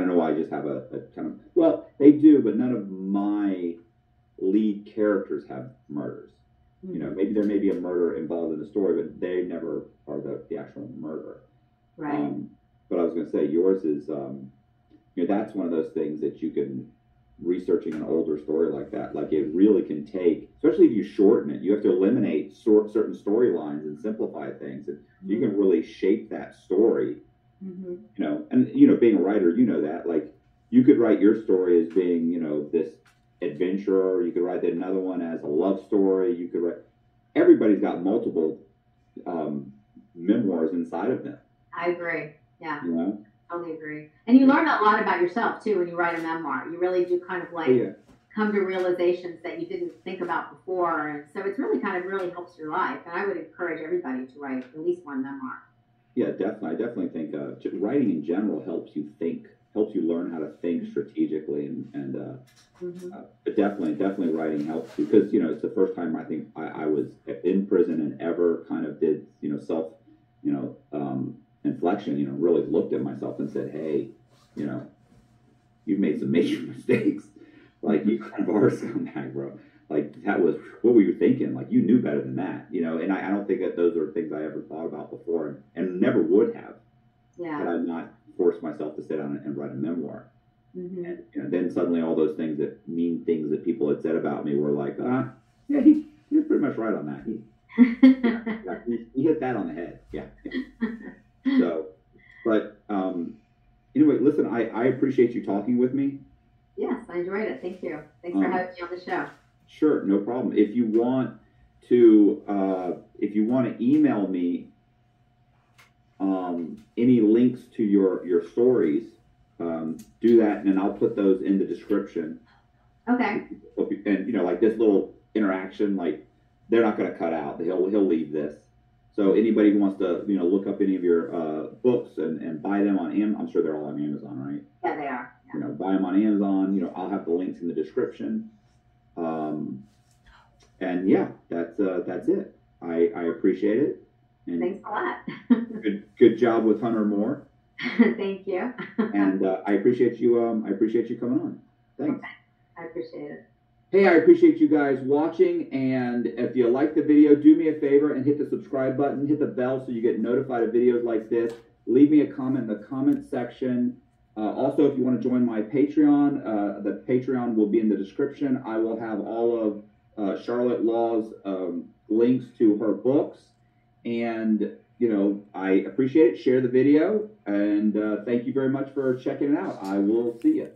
don't know why I just have a kind of, well, they do, but none of my lead characters have murders. Mm-hmm. You know, maybe there may be a murder involved in the story, but they never are the actual murderer. Right. But I was going to say, yours is, you know, that's one of those things that you can, researching an older story like that, like, it really can take, especially if you shorten it, you have to eliminate certain storylines and simplify things, and mm-hmm. you can really shape that story. Mm-hmm. You know, and, you know, being a writer, you know that, like, you could write your story as being, you know, this adventurer, you could write another one as a love story, you could write, everybody's got multiple memoirs inside of them. I agree. Yeah. You know? Totally agree. And you learn a lot about yourself too when you write a memoir. You really do kind of, like, yeah. come to realizations that you didn't think about before, and so it's really kind of really helps your life. And I would encourage everybody to write at least one memoir. Yeah, definitely. I definitely think writing in general helps you think, helps you learn how to think strategically, and mm-hmm. But definitely writing helps you, because, you know, it's the first time I think I was in prison and ever kind of did, you know, self, you know, inflection, you know, really looked at myself and said, hey, you know, you've made some major mistakes. Like, you kind of are a scumbag, bro. Like, that was, what were you thinking? Like, you knew better than that, you know, and I don't think that those are things I ever thought about before, and never would have. Yeah. Had I not forced myself to sit down and write a memoir. Mm-hmm. And, you know, then suddenly all those things that mean things that people had said about me were like, yeah, he was pretty much right on that. He hit that on the head. Yeah. So, but anyway, listen, I appreciate you talking with me. Yes, I enjoyed it. Thank you. Thanks for having me on the show. Sure, no problem. If you want to, email me any links to your stories, do that, and I'll put those in the description. Okay. And, you know, like, this little interaction, like, they're not going to cut out. He'll leave this. So anybody who wants to, you know, look up any of your books and buy them on Amazon, I'm sure they're all on Amazon, right? Yeah, they are. Yeah. You know, buy them on Amazon. You know, I'll have the links in the description. And yeah, that's it. I appreciate it. And thanks a lot. good job with Hunter Moore. Thank you. And I appreciate you coming on. Thanks. Okay. I appreciate it. Hey, I appreciate you guys watching, and if you like the video, do me a favor and hit the subscribe button, hit the bell so you get notified of videos like this. Leave me a comment in the comment section. Also, if you want to join my Patreon, the Patreon will be in the description. I will have all of Charlotte Laws' links to her books, and, you know, I appreciate it. Share the video, and thank you very much for checking it out. I will see you.